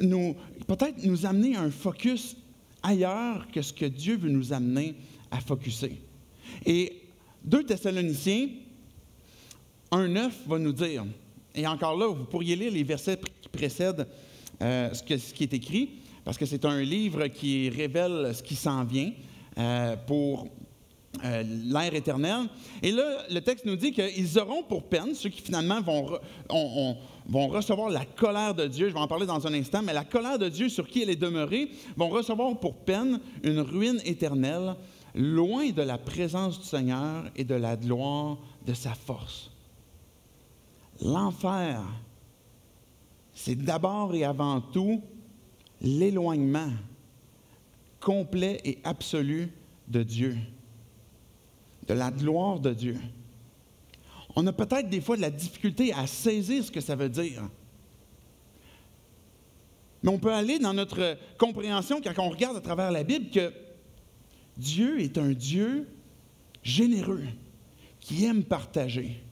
nous peut-être nous amener à un focus ailleurs que ce que Dieu veut nous amener à focuser. Et Deux Thessaloniciens, un neuf va nous dire. Et encore là, vous pourriez lire les versets qui précèdent euh, ce, que, ce qui est écrit, parce que c'est un livre qui révèle ce qui s'en vient euh, pour euh, l'ère éternelle. Et là, le texte nous dit qu'ils auront pour peine, ceux qui finalement vont, re, on, on, vont recevoir la colère de Dieu, je vais en parler dans un instant, mais la colère de Dieu sur qui elle est demeurée, vont recevoir pour peine une ruine éternelle, loin de la présence du Seigneur et de la gloire de sa force. L'enfer, c'est d'abord et avant tout l'éloignement complet et absolu de Dieu, de la gloire de Dieu. On a peut-être des fois de la difficulté à saisir ce que ça veut dire. Mais on peut aller dans notre compréhension quand on regarde à travers la Bible que Dieu est un Dieu généreux qui aime partager.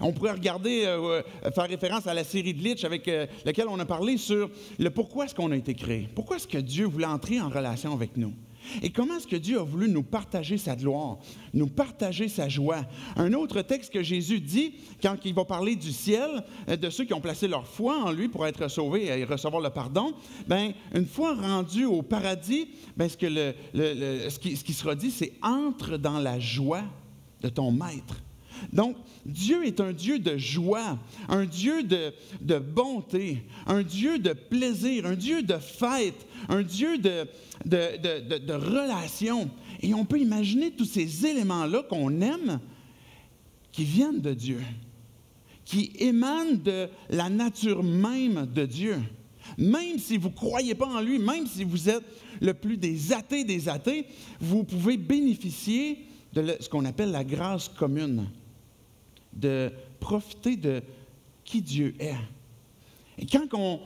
On pourrait regarder, euh, euh, faire référence à la série de Litch avec euh, laquelle on a parlé sur le pourquoi est-ce qu'on a été créé. Pourquoi est-ce que Dieu voulait entrer en relation avec nous? Et comment est-ce que Dieu a voulu nous partager sa gloire, nous partager sa joie? Un autre texte que Jésus dit, quand il va parler du ciel, de ceux qui ont placé leur foi en lui pour être sauvés et recevoir le pardon, bien, une fois rendu au paradis, bien, ce, que le, le, le, ce, qui, ce qui sera dit, c'est « Entre dans la joie de ton maître ». Donc, Dieu est un Dieu de joie, un Dieu de, de bonté, un Dieu de plaisir, un Dieu de fête, un Dieu de, de, de, de, de relation. Et on peut imaginer tous ces éléments-là qu'on aime, qui viennent de Dieu, qui émanent de la nature même de Dieu. Même si vous ne croyez pas en lui, même si vous êtes le plus des athées des athées, vous pouvez bénéficier de ce qu'on appelle la grâce commune. de profiter de qui Dieu est. Et quand on,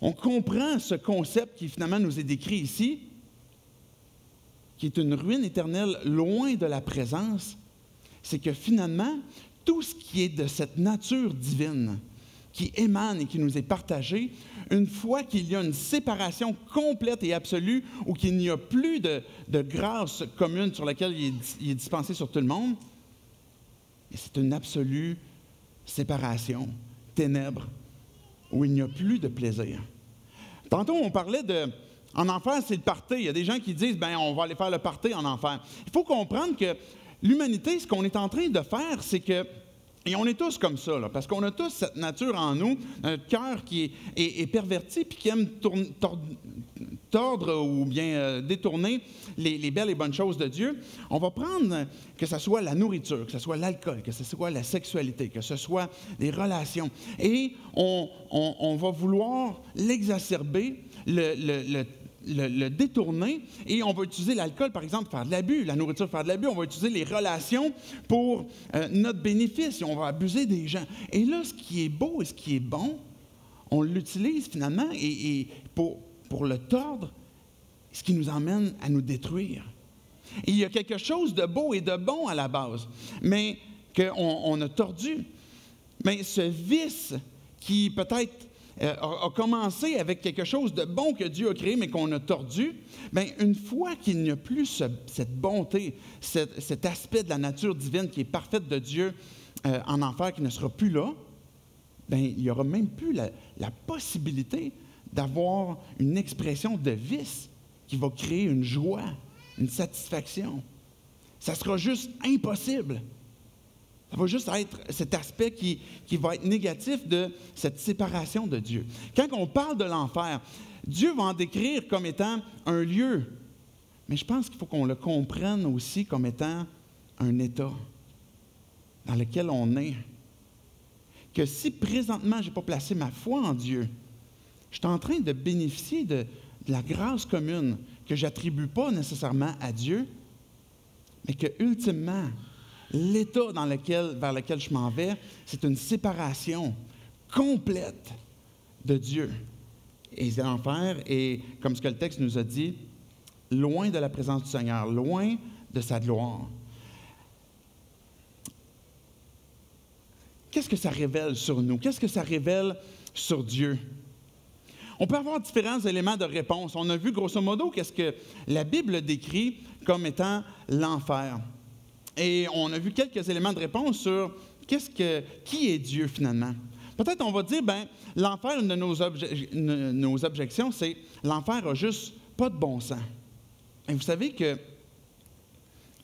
on comprend ce concept qui finalement nous est décrit ici, qui est une ruine éternelle loin de la présence, c'est que finalement, tout ce qui est de cette nature divine, qui émane et qui nous est partagé, une fois qu'il y a une séparation complète et absolue ou qu'il n'y a plus de, de grâce commune sur laquelle il est, il est dispensé sur tout le monde, c'est une absolue séparation, ténèbres, où il n'y a plus de plaisir. Tantôt, on parlait de... En enfer, c'est le party. Il y a des gens qui disent, bien, on va aller faire le party en enfer. Il faut comprendre que l'humanité, ce qu'on est en train de faire, c'est que... Et on est tous comme ça, là, parce qu'on a tous cette nature en nous, notre cœur qui est, est, est perverti puis qui aime tourne, tordre, tordre ou bien euh, détourner les, les belles et bonnes choses de Dieu. On va prendre que ce soit la nourriture, que ce soit l'alcool, que ce soit la sexualité, que ce soit les relations. Et on, on, on va vouloir l'exacerber, le, le, le Le, le détourner, et on va utiliser l'alcool, par exemple, pour faire de l'abus, la nourriture pour faire de l'abus, on va utiliser les relations pour euh, notre bénéfice, et on va abuser des gens. Et là, ce qui est beau et ce qui est bon, on l'utilise finalement et, et pour, pour le tordre, ce qui nous emmène à nous détruire. Et il y a quelque chose de beau et de bon à la base, mais qu'on on a tordu. Mais ce vice qui peut-être A, a commencé avec quelque chose de bon que Dieu a créé, mais qu'on a tordu, bien, une fois qu'il n'y a plus ce, cette bonté, cette, cet aspect de la nature divine qui est parfaite de Dieu euh, en enfer, qui ne sera plus là, bien, il n'y aura même plus la, la possibilité d'avoir une expression de vice qui va créer une joie, une satisfaction. Ça sera juste impossible. Ça va juste être cet aspect qui, qui va être négatif de cette séparation de Dieu. Quand on parle de l'enfer, Dieu va en décrire comme étant un lieu, mais je pense qu'il faut qu'on le comprenne aussi comme étant un état dans lequel on est. Que si présentement, je n'ai pas placé ma foi en Dieu, je suis en train de bénéficier de, de la grâce commune que je n'attribue pas nécessairement à Dieu, mais que ultimement, l'état dans lequel, vers lequel je m'en vais, c'est une séparation complète de Dieu. Et l'enfer est, comme ce que le texte nous a dit, loin de la présence du Seigneur, loin de sa gloire. Qu'est-ce que ça révèle sur nous? Qu'est-ce que ça révèle sur Dieu? On peut avoir différents éléments de réponse. On a vu grosso modo qu'est-ce que la Bible décrit comme étant l'enfer. Et on a vu quelques éléments de réponse sur qu'est-ce que, qui est Dieu finalement. Peut-être on va dire, bien, l'enfer, une de nos, obje, une, nos objections, c'est l'enfer n'a juste pas de bon sens. Et vous savez que,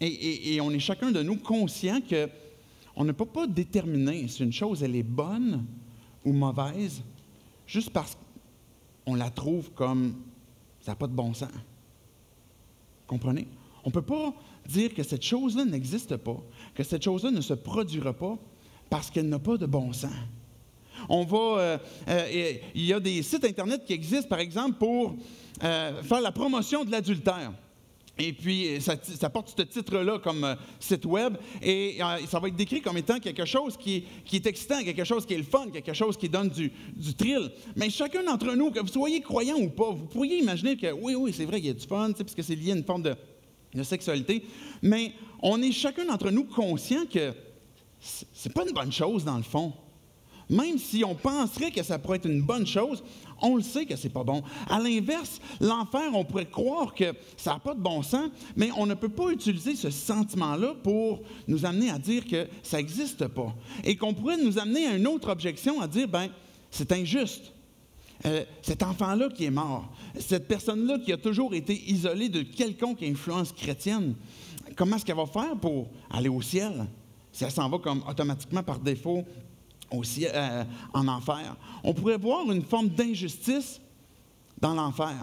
et, et, et on est chacun de nous conscient qu'on ne peut pas déterminer si une chose, elle est bonne ou mauvaise, juste parce qu'on la trouve comme ça n'a pas de bon sens. Comprenez? On ne peut pas dire que cette chose-là n'existe pas, que cette chose-là ne se produira pas parce qu'elle n'a pas de bon sens. On va, euh, euh, il y a des sites Internet qui existent, par exemple, pour euh, faire la promotion de l'adultère. Et puis, ça, ça porte ce titre-là comme euh, site web, et euh, ça va être décrit comme étant quelque chose qui, qui est excitant, quelque chose qui est le fun, quelque chose qui donne du, du thrill. Mais chacun d'entre nous, que vous soyez croyant ou pas, vous pourriez imaginer que oui, oui, c'est vrai, il y a du fun, parce que c'est lié à une forme de... de sexualité, mais on est chacun d'entre nous conscient que c'est pas une bonne chose dans le fond. Même si on penserait que ça pourrait être une bonne chose, on le sait que c'est pas bon. À l'inverse, l'enfer, on pourrait croire que ça n'a pas de bon sens, mais on ne peut pas utiliser ce sentiment-là pour nous amener à dire que ça n'existe pas. Et qu'on pourrait nous amener à une autre objection, à dire, bien, c'est injuste. Euh, cet enfant-là qui est mort, cette personne-là qui a toujours été isolée de quelconque influence chrétienne, comment est-ce qu'elle va faire pour aller au ciel si elle s'en va comme automatiquement par défaut au ciel, euh, en enfer? On pourrait voir une forme d'injustice dans l'enfer.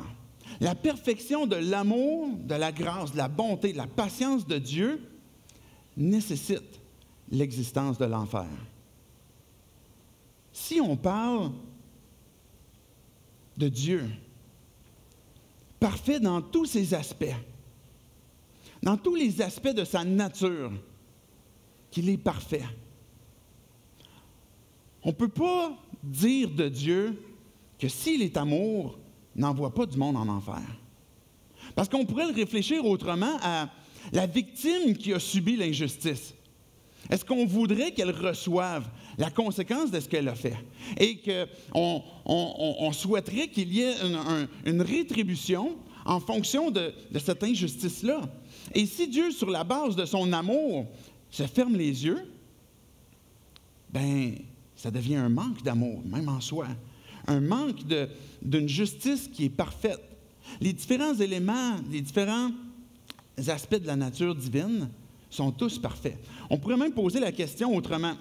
La perfection de l'amour, de la grâce, de la bonté, de la patience de Dieu nécessite l'existence de l'enfer. Si on parle de Dieu, parfait dans tous ses aspects, dans tous les aspects de sa nature, qu'il est parfait. On ne peut pas dire de Dieu que s'il est amour, n'envoie pas du monde en enfer. Parce qu'on pourrait le réfléchir autrement à la victime qui a subi l'injustice. Est-ce qu'on voudrait qu'elle reçoive la conséquence de ce qu'elle a fait? Et qu'on on, on souhaiterait qu'il y ait une, un, une rétribution en fonction de, de cette injustice-là. Et si Dieu, sur la base de son amour, se ferme les yeux, ben, ça devient un manque d'amour, même en soi. Un manque de, d'une justice qui est parfaite. Les différents éléments, les différents aspects de la nature divine sont tous parfaits. On pourrait même poser la question autrement.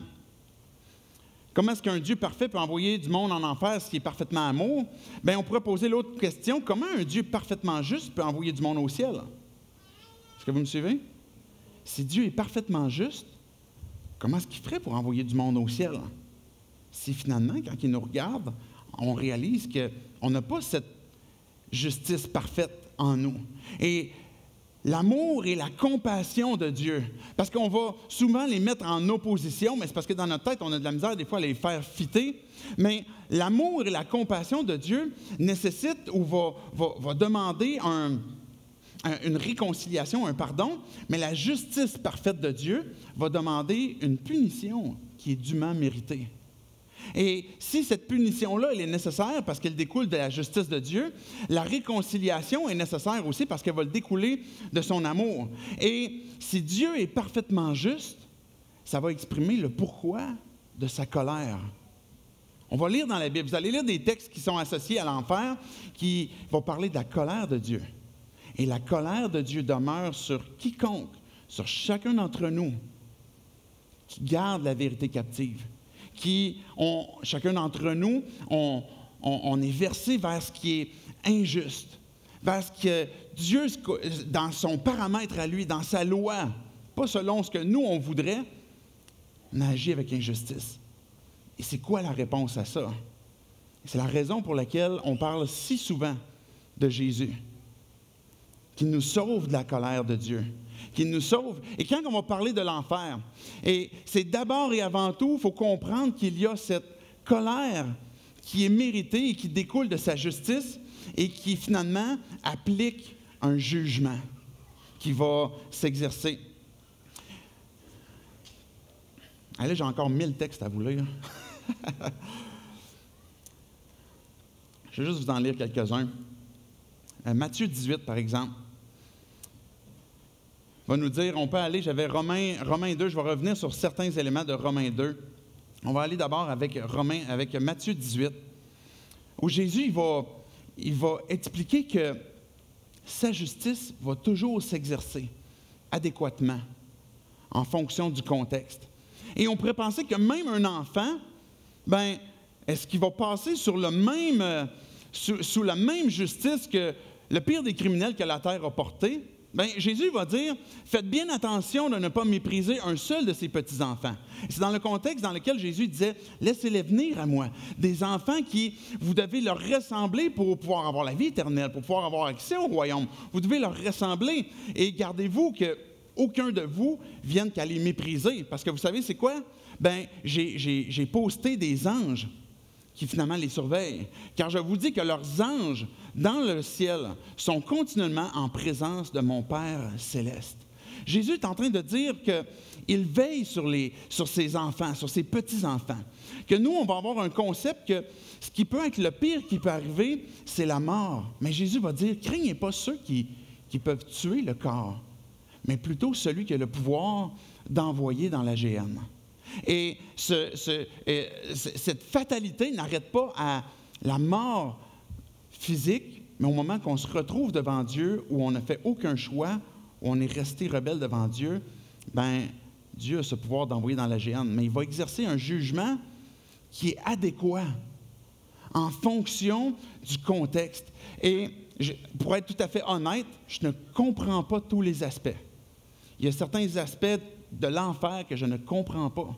Comment est-ce qu'un Dieu parfait peut envoyer du monde en enfer, ce qui est parfaitement amour? Bien, on pourrait poser l'autre question. Comment un Dieu parfaitement juste peut envoyer du monde au ciel? Est-ce que vous me suivez? Si Dieu est parfaitement juste, comment est-ce qu'il ferait pour envoyer du monde au ciel? Si finalement, quand il nous regarde, on réalise qu'on n'a pas cette justice parfaite en nous. Et l'amour et la compassion de Dieu, parce qu'on va souvent les mettre en opposition, mais c'est parce que dans notre tête, on a de la misère des fois à les faire fitter. Mais l'amour et la compassion de Dieu nécessitent ou va, va, va demander un, un, une réconciliation, un pardon, mais la justice parfaite de Dieu va demander une punition qui est dûment méritée. Et si cette punition-là, elle est nécessaire parce qu'elle découle de la justice de Dieu, la réconciliation est nécessaire aussi parce qu'elle va le découler de son amour. Et si Dieu est parfaitement juste, ça va exprimer le pourquoi de sa colère. On va lire dans la Bible, vous allez lire des textes qui sont associés à l'enfer, qui vont parler de la colère de Dieu. Et la colère de Dieu demeure sur quiconque, sur chacun d'entre nous, qui garde la vérité captive. Qui, on, chacun d'entre nous, on, on, on est versé vers ce qui est injuste, vers ce que Dieu, dans son paramètre à lui, dans sa loi, pas selon ce que nous, on voudrait, on agit avec injustice. Et c'est quoi la réponse à ça? C'est la raison pour laquelle on parle si souvent de Jésus, qui nous sauve de la colère de Dieu. Qui nous sauve. Et quand on va parler de l'enfer, et c'est d'abord et avant tout, il faut comprendre qu'il y a cette colère qui est méritée et qui découle de sa justice et qui finalement applique un jugement qui va s'exercer. Allez, j'ai encore mille textes à vous lire. Je vais juste vous en lire quelques-uns. Matthieu dix-huit, par exemple. Va nous dire, on peut aller, j'avais Romains, Romains deux, je vais revenir sur certains éléments de Romains deux. On va aller d'abord avec Romains, avec Matthieu dix-huit, où Jésus il va, il va expliquer que sa justice va toujours s'exercer adéquatement en fonction du contexte. Et on pourrait penser que même un enfant, ben, est-ce qu'il va passer sur le même, sous, sous la même justice que le pire des criminels que la terre a porté? Bien, Jésus va dire, faites bien attention de ne pas mépriser un seul de ses petits-enfants. C'est dans le contexte dans lequel Jésus disait, laissez-les venir à moi. Des enfants qui, vous devez leur ressembler pour pouvoir avoir la vie éternelle, pour pouvoir avoir accès au royaume. Vous devez leur ressembler et gardez-vous qu'aucun de vous vienne qu'à les mépriser. Parce que vous savez, c'est quoi? Bien, j'ai, j'ai, j'ai posté des anges qui finalement les surveillent. Car je vous dis que leurs anges, dans le ciel, sont continuellement en présence de mon Père céleste. Jésus est en train de dire qu'il veille sur, les, sur ses enfants, sur ses petits-enfants. Que nous, on va avoir un concept que ce qui peut être le pire qui peut arriver, c'est la mort. Mais Jésus va dire, craignez pas ceux qui, qui peuvent tuer le corps, mais plutôt celui qui a le pouvoir d'envoyer dans la Géhenne. Et, ce, ce, et cette fatalité n'arrête pas à la mort physique, mais au moment qu'on se retrouve devant Dieu, où on n'a fait aucun choix, où on est resté rebelle devant Dieu, bien, Dieu a ce pouvoir d'envoyer dans la Géhenne. Mais il va exercer un jugement qui est adéquat en fonction du contexte. Et je, pour être tout à fait honnête, je ne comprends pas tous les aspects. Il y a certains aspects de l'enfer que je ne comprends pas.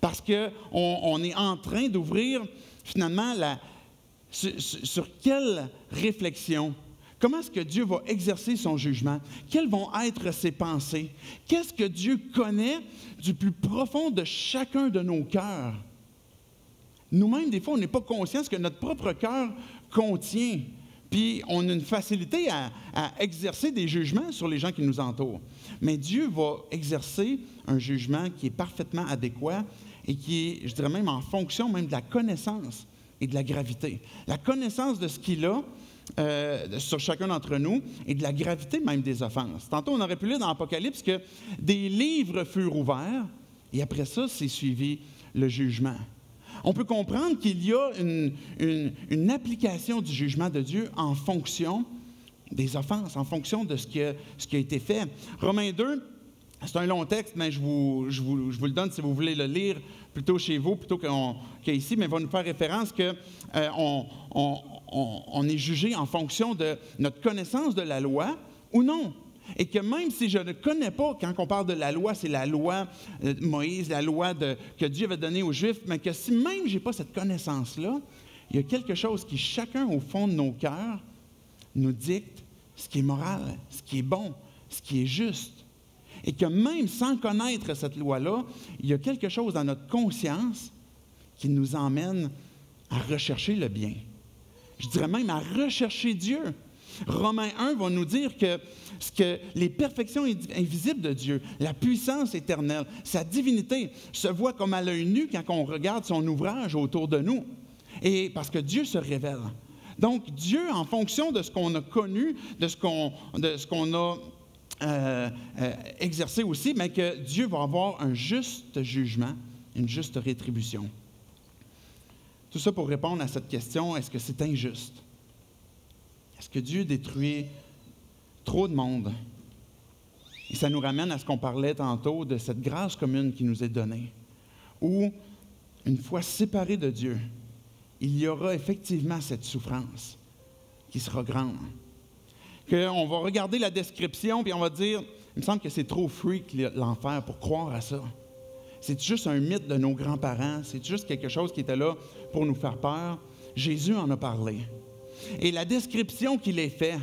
Parce qu'on on est en train d'ouvrir, finalement, la, sur, sur quelle réflexion? Comment est-ce que Dieu va exercer son jugement? Quelles vont être ses pensées? Qu'est-ce que Dieu connaît du plus profond de chacun de nos cœurs? nous-mêmes, des fois, on n'est pas conscients de ce que notre propre cœur contient. Puis on a une facilité à, à exercer des jugements sur les gens qui nous entourent. Mais Dieu va exercer un jugement qui est parfaitement adéquat et qui est, je dirais même, en fonction même de la connaissance et de la gravité. La connaissance de ce qu'il a euh, sur chacun d'entre nous et de la gravité même des offenses. Tantôt, on aurait pu lire dans Apocalypse que des livres furent ouverts et après ça, s'est suivi le jugement. On peut comprendre qu'il y a une, une, une application du jugement de Dieu en fonction des offenses, en fonction de ce qui a, ce qui a été fait. Romains deux, c'est un long texte, mais je vous, je, vous, je vous le donne si vous voulez le lire plutôt chez vous, plutôt qu'ici, mais va nous faire référence qu'on euh, on, on, on est jugé en fonction de notre connaissance de la loi ou non. Et que même si je ne connais pas, quand on parle de la loi, c'est la loi de Moïse, la loi de, que Dieu avait donnée aux Juifs, mais que si même je n'ai pas cette connaissance-là, il y a quelque chose qui, chacun au fond de nos cœurs, nous dicte ce qui est moral, ce qui est bon, ce qui est juste. Et que même sans connaître cette loi-là, il y a quelque chose dans notre conscience qui nous emmène à rechercher le bien. Je dirais même à rechercher Dieu. Romains un va nous dire que, que les perfections invisibles de Dieu, la puissance éternelle, sa divinité se voit comme à l'œil nu quand on regarde son ouvrage autour de nous, et parce que Dieu se révèle. Donc Dieu, en fonction de ce qu'on a connu, de ce qu'on qu'on a euh, euh, exercé aussi, mais que Dieu va avoir un juste jugement, une juste rétribution. Tout ça pour répondre à cette question, est-ce que c'est injuste? Est-ce que Dieu détruit trop de monde? Et ça nous ramène à ce qu'on parlait tantôt de cette grâce commune qui nous est donnée, où, une fois séparés de Dieu, il y aura effectivement cette souffrance qui sera grande. Qu'on va regarder la description, puis on va dire, il me semble que c'est trop freak l'enfer pour croire à ça. C'est juste un mythe de nos grands-parents, c'est juste quelque chose qui était là pour nous faire peur. Jésus en a parlé. Et la description qu'il est faite,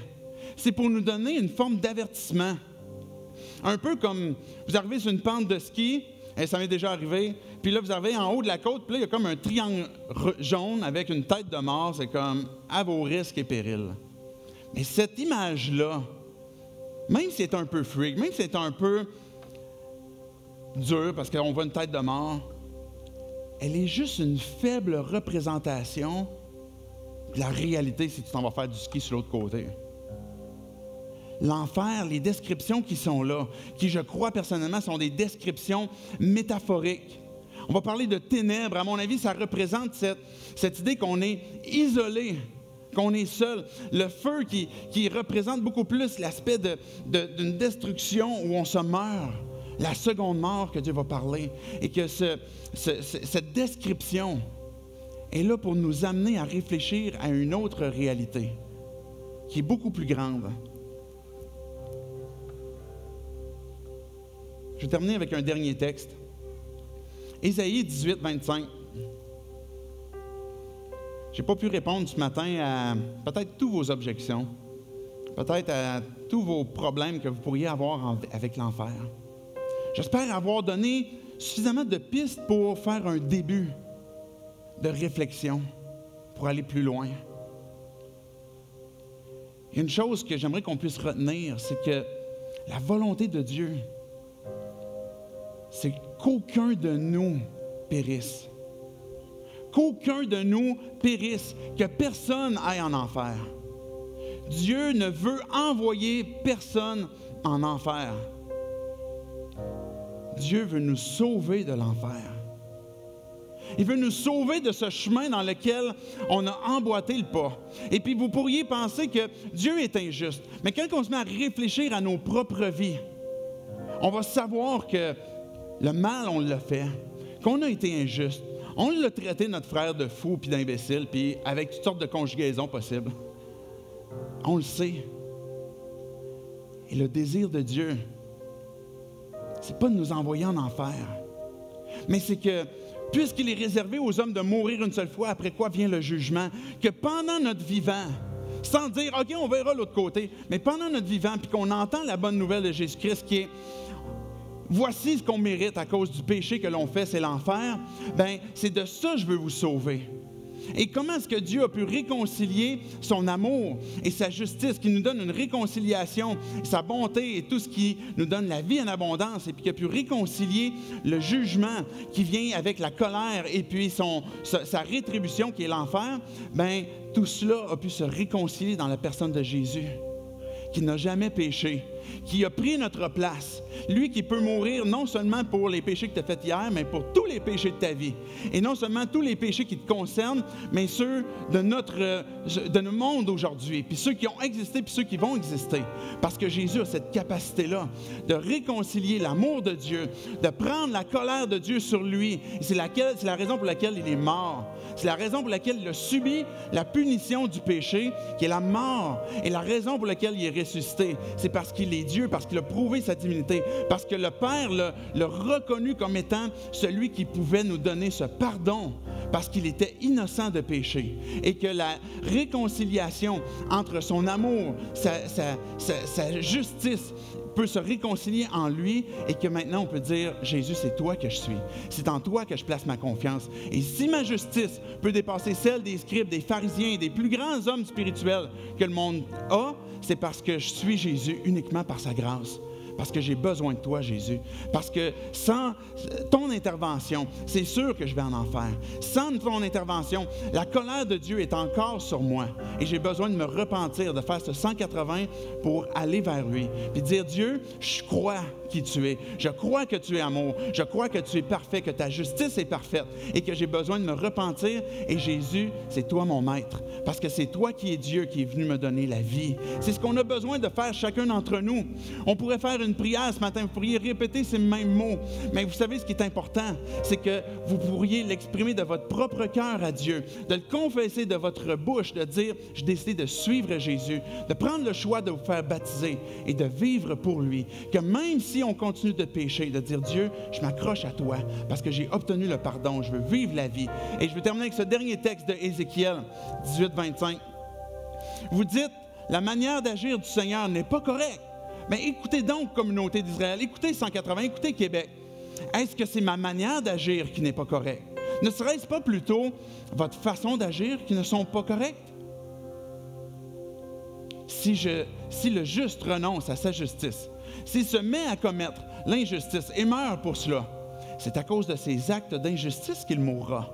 c'est pour nous donner une forme d'avertissement. Un peu comme vous arrivez sur une pente de ski, et ça m'est déjà arrivé, puis là vous arrivez en haut de la côte, puis là il y a comme un triangle jaune avec une tête de mort, c'est comme à vos risques et périls. Mais cette image-là, même si c'est un peu freak, même si c'est un peu dur parce qu'on voit une tête de mort, elle est juste une faible représentation la réalité si tu t'en vas faire du ski sur l'autre côté. L'enfer, les descriptions qui sont là, qui je crois personnellement sont des descriptions métaphoriques. On va parler de ténèbres. À mon avis, ça représente cette, cette idée qu'on est isolé, qu'on est seul. Le feu qui, qui représente beaucoup plus l'aspect de, de, d'une destruction où on se meurt. La seconde mort que Dieu va parler. Et que ce, ce, cette description est là pour nous amener à réfléchir à une autre réalité qui est beaucoup plus grande. Je vais terminer avec un dernier texte. Ésaïe dix-huit, vingt-cinq. Je n'ai pas pu répondre ce matin à peut-être toutes vos objections, peut-être à tous vos problèmes que vous pourriez avoir avec l'enfer. J'espère avoir donné suffisamment de pistes pour faire un début de réflexion pour aller plus loin. Une chose que j'aimerais qu'on puisse retenir, c'est que la volonté de Dieu, c'est qu'aucun de nous périsse. Qu'aucun de nous périsse, que personne aille en enfer. Dieu ne veut envoyer personne en enfer. Dieu veut nous sauver de l'enfer. Il veut nous sauver de ce chemin dans lequel on a emboîté le pas. Et puis vous pourriez penser que Dieu est injuste. Mais quand on se met à réfléchir à nos propres vies, on va savoir que le mal, on l'a fait, qu'on a été injuste. On l'a traité, notre frère, de fou puis d'imbécile, puis avec toutes sortes de conjugaisons possibles. On le sait. Et le désir de Dieu, c'est pas de nous envoyer en enfer, mais c'est que puisqu'il est réservé aux hommes de mourir une seule fois, après quoi vient le jugement, que pendant notre vivant, sans dire « OK, on verra l'autre côté », mais pendant notre vivant, puis qu'on entend la bonne nouvelle de Jésus-Christ qui est voici ce qu'on mérite à cause du péché que l'on fait, c'est l'enfer, bien, c'est de ça que je veux vous sauver. Et comment est-ce que Dieu a pu réconcilier son amour et sa justice, qui nous donne une réconciliation, sa bonté et tout ce qui nous donne la vie en abondance, et puis qui a pu réconcilier le jugement qui vient avec la colère et puis son, sa rétribution qui est l'enfer, bien, tout cela a pu se réconcilier dans la personne de Jésus, qui n'a jamais péché, qui a pris notre place. Lui qui peut mourir non seulement pour les péchés que tu as faits hier, mais pour tous les péchés de ta vie. Et non seulement tous les péchés qui te concernent, mais ceux de notre, de notre monde aujourd'hui, puis ceux qui ont existé, puis ceux qui vont exister. Parce que Jésus a cette capacité-là de réconcilier l'amour de Dieu, de prendre la colère de Dieu sur lui. C'est laquelle, c'est la raison pour laquelle il est mort. C'est la raison pour laquelle il a subi la punition du péché, qui est la mort, et la raison pour laquelle il est ressuscité. C'est parce qu'il est Dieu, parce qu'il a prouvé sa divinité, parce que le Père l'a reconnu comme étant celui qui pouvait nous donner ce pardon, parce qu'il était innocent de péché, et que la réconciliation entre son amour, sa, sa, sa, sa justice, peut se réconcilier en lui, et que maintenant on peut dire, Jésus, c'est toi que je suis. C'est en toi que je place ma confiance. Et si ma justice peut dépasser celle des scribes, des pharisiens, des plus grands hommes spirituels que le monde a, c'est parce que je suis Jésus uniquement par sa grâce. Parce que j'ai besoin de toi, Jésus. Parce que sans ton intervention, c'est sûr que je vais en enfer. Sans ton intervention, la colère de Dieu est encore sur moi. Et j'ai besoin de me repentir, de faire ce cent quatre-vingts pour aller vers lui. Puis dire, Dieu, je crois qui tu es. Je crois que tu es amour. Je crois que tu es parfait, que ta justice est parfaite et que j'ai besoin de me repentir. Et Jésus, c'est toi mon maître. Parce que c'est toi qui es Dieu, qui est venu me donner la vie. C'est ce qu'on a besoin de faire chacun d'entre nous. On pourrait faire une prière ce matin, vous pourriez répéter ces mêmes mots, mais vous savez ce qui est important, c'est que vous pourriez l'exprimer de votre propre cœur à Dieu, de le confesser de votre bouche, de dire, je décide de suivre Jésus, de prendre le choix de vous faire baptiser et de vivre pour lui, que même si on continue de pécher, de dire, Dieu, je m'accroche à toi, parce que j'ai obtenu le pardon, je veux vivre la vie. Et je veux terminer avec ce dernier texte de Ézéchiel dix-huit vingt-cinq. Vous dites, la manière d'agir du Seigneur n'est pas correcte. Bien, écoutez donc, communauté d'Israël, écoutez cent quatre-vingts, écoutez Québec. Est-ce que c'est ma manière d'agir qui n'est pas correcte? Ne serait-ce pas plutôt votre façon d'agir qui ne sont pas correctes? Si, je, si le juste renonce à sa justice, s'il se met à commettre l'injustice et meurt pour cela, c'est à cause de ses actes d'injustice qu'il mourra.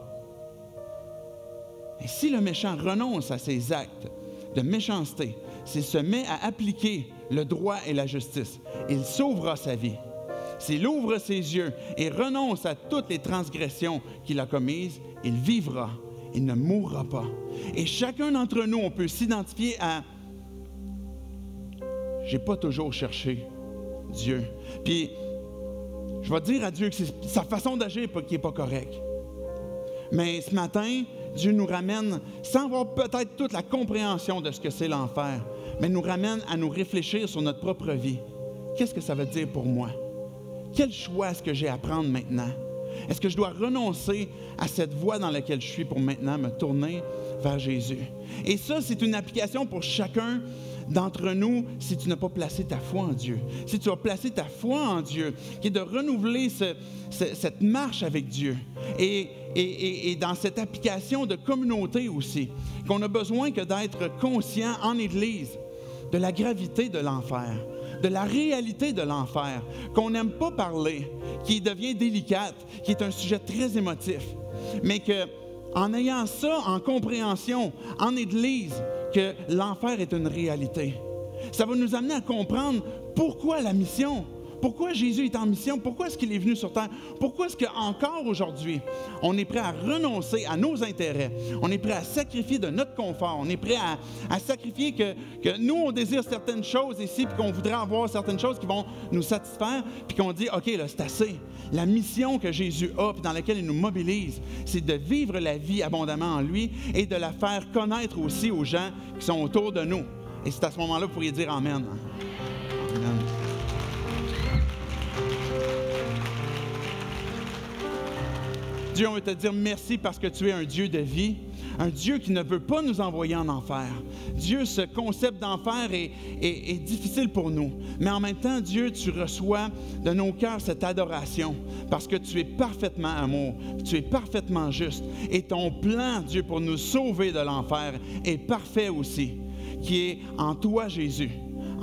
Et si le méchant renonce à ses actes de méchanceté, s'il se met à appliquer le droit et la justice, il sauvera sa vie. S'il ouvre ses yeux et renonce à toutes les transgressions qu'il a commises, il vivra, il ne mourra pas. Et chacun d'entre nous, on peut s'identifier à « j'ai pas toujours cherché Dieu ». Puis, je vais dire à Dieu que c'est sa façon d'agir qui n'est pas correcte. Mais ce matin, Dieu nous ramène, sans avoir peut-être toute la compréhension de ce que c'est l'enfer, mais nous ramène à nous réfléchir sur notre propre vie. Qu'est-ce que ça veut dire pour moi? Quel choix est-ce que j'ai à prendre maintenant? Est-ce que je dois renoncer à cette voie dans laquelle je suis pour maintenant me tourner vers Jésus? Et ça, c'est une application pour chacun d'entre nous, si tu n'as pas placé ta foi en Dieu, si tu as placé ta foi en Dieu, qui est de renouveler ce, ce, cette marche avec Dieu. Et, et, et, et dans cette application de communauté aussi, qu'on a besoin que d'être conscient en Église de la gravité de l'enfer, de la réalité de l'enfer, qu'on n'aime pas parler, qui devient délicate, qui est un sujet très émotif, mais que, en ayant ça en compréhension, en Église, que l'enfer est une réalité. Ça va nous amener à comprendre pourquoi la mission, pourquoi Jésus est en mission, pourquoi est-ce qu'il est venu sur terre, pourquoi est-ce qu'encore aujourd'hui, on est prêt à renoncer à nos intérêts, on est prêt à sacrifier de notre confort, on est prêt à, à sacrifier que, que nous, on désire certaines choses ici, puis qu'on voudrait avoir certaines choses qui vont nous satisfaire, puis qu'on dit, OK, là, c'est assez. La mission que Jésus a, puis dans laquelle il nous mobilise, c'est de vivre la vie abondamment en lui et de la faire connaître aussi aux gens qui sont autour de nous. Et c'est à ce moment-là que vous pourriez dire Amen. Amen. Dieu, on veut te dire merci parce que tu es un Dieu de vie, un Dieu qui ne veut pas nous envoyer en enfer. Dieu, ce concept d'enfer est, est, est difficile pour nous. Mais en même temps, Dieu, tu reçois de nos cœurs cette adoration parce que tu es parfaitement amour, tu es parfaitement juste. Et ton plan, Dieu, pour nous sauver de l'enfer est parfait aussi, qui est en toi, Jésus.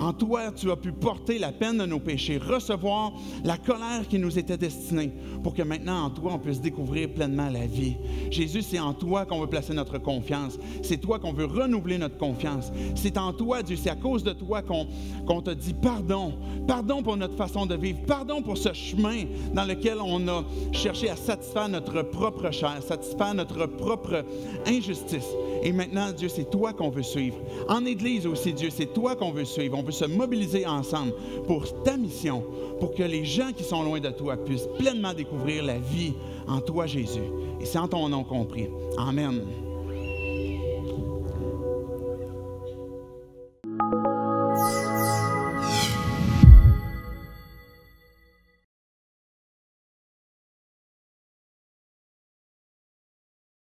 En toi, tu as pu porter la peine de nos péchés, recevoir la colère qui nous était destinée, pour que maintenant, en toi, on puisse découvrir pleinement la vie. Jésus, c'est en toi qu'on veut placer notre confiance. C'est toi qu'on veut renouveler notre confiance. C'est en toi, Dieu, c'est à cause de toi qu'on qu'on te dit pardon. Pardon pour notre façon de vivre. Pardon pour ce chemin dans lequel on a cherché à satisfaire notre propre chair, satisfaire notre propre injustice. Et maintenant, Dieu, c'est toi qu'on veut suivre. En Église aussi, Dieu, c'est toi qu'on veut suivre. On veut se mobiliser ensemble pour ta mission, pour que les gens qui sont loin de toi puissent pleinement découvrir la vie en toi, Jésus. Et c'est en ton nom qu'on prie. Amen.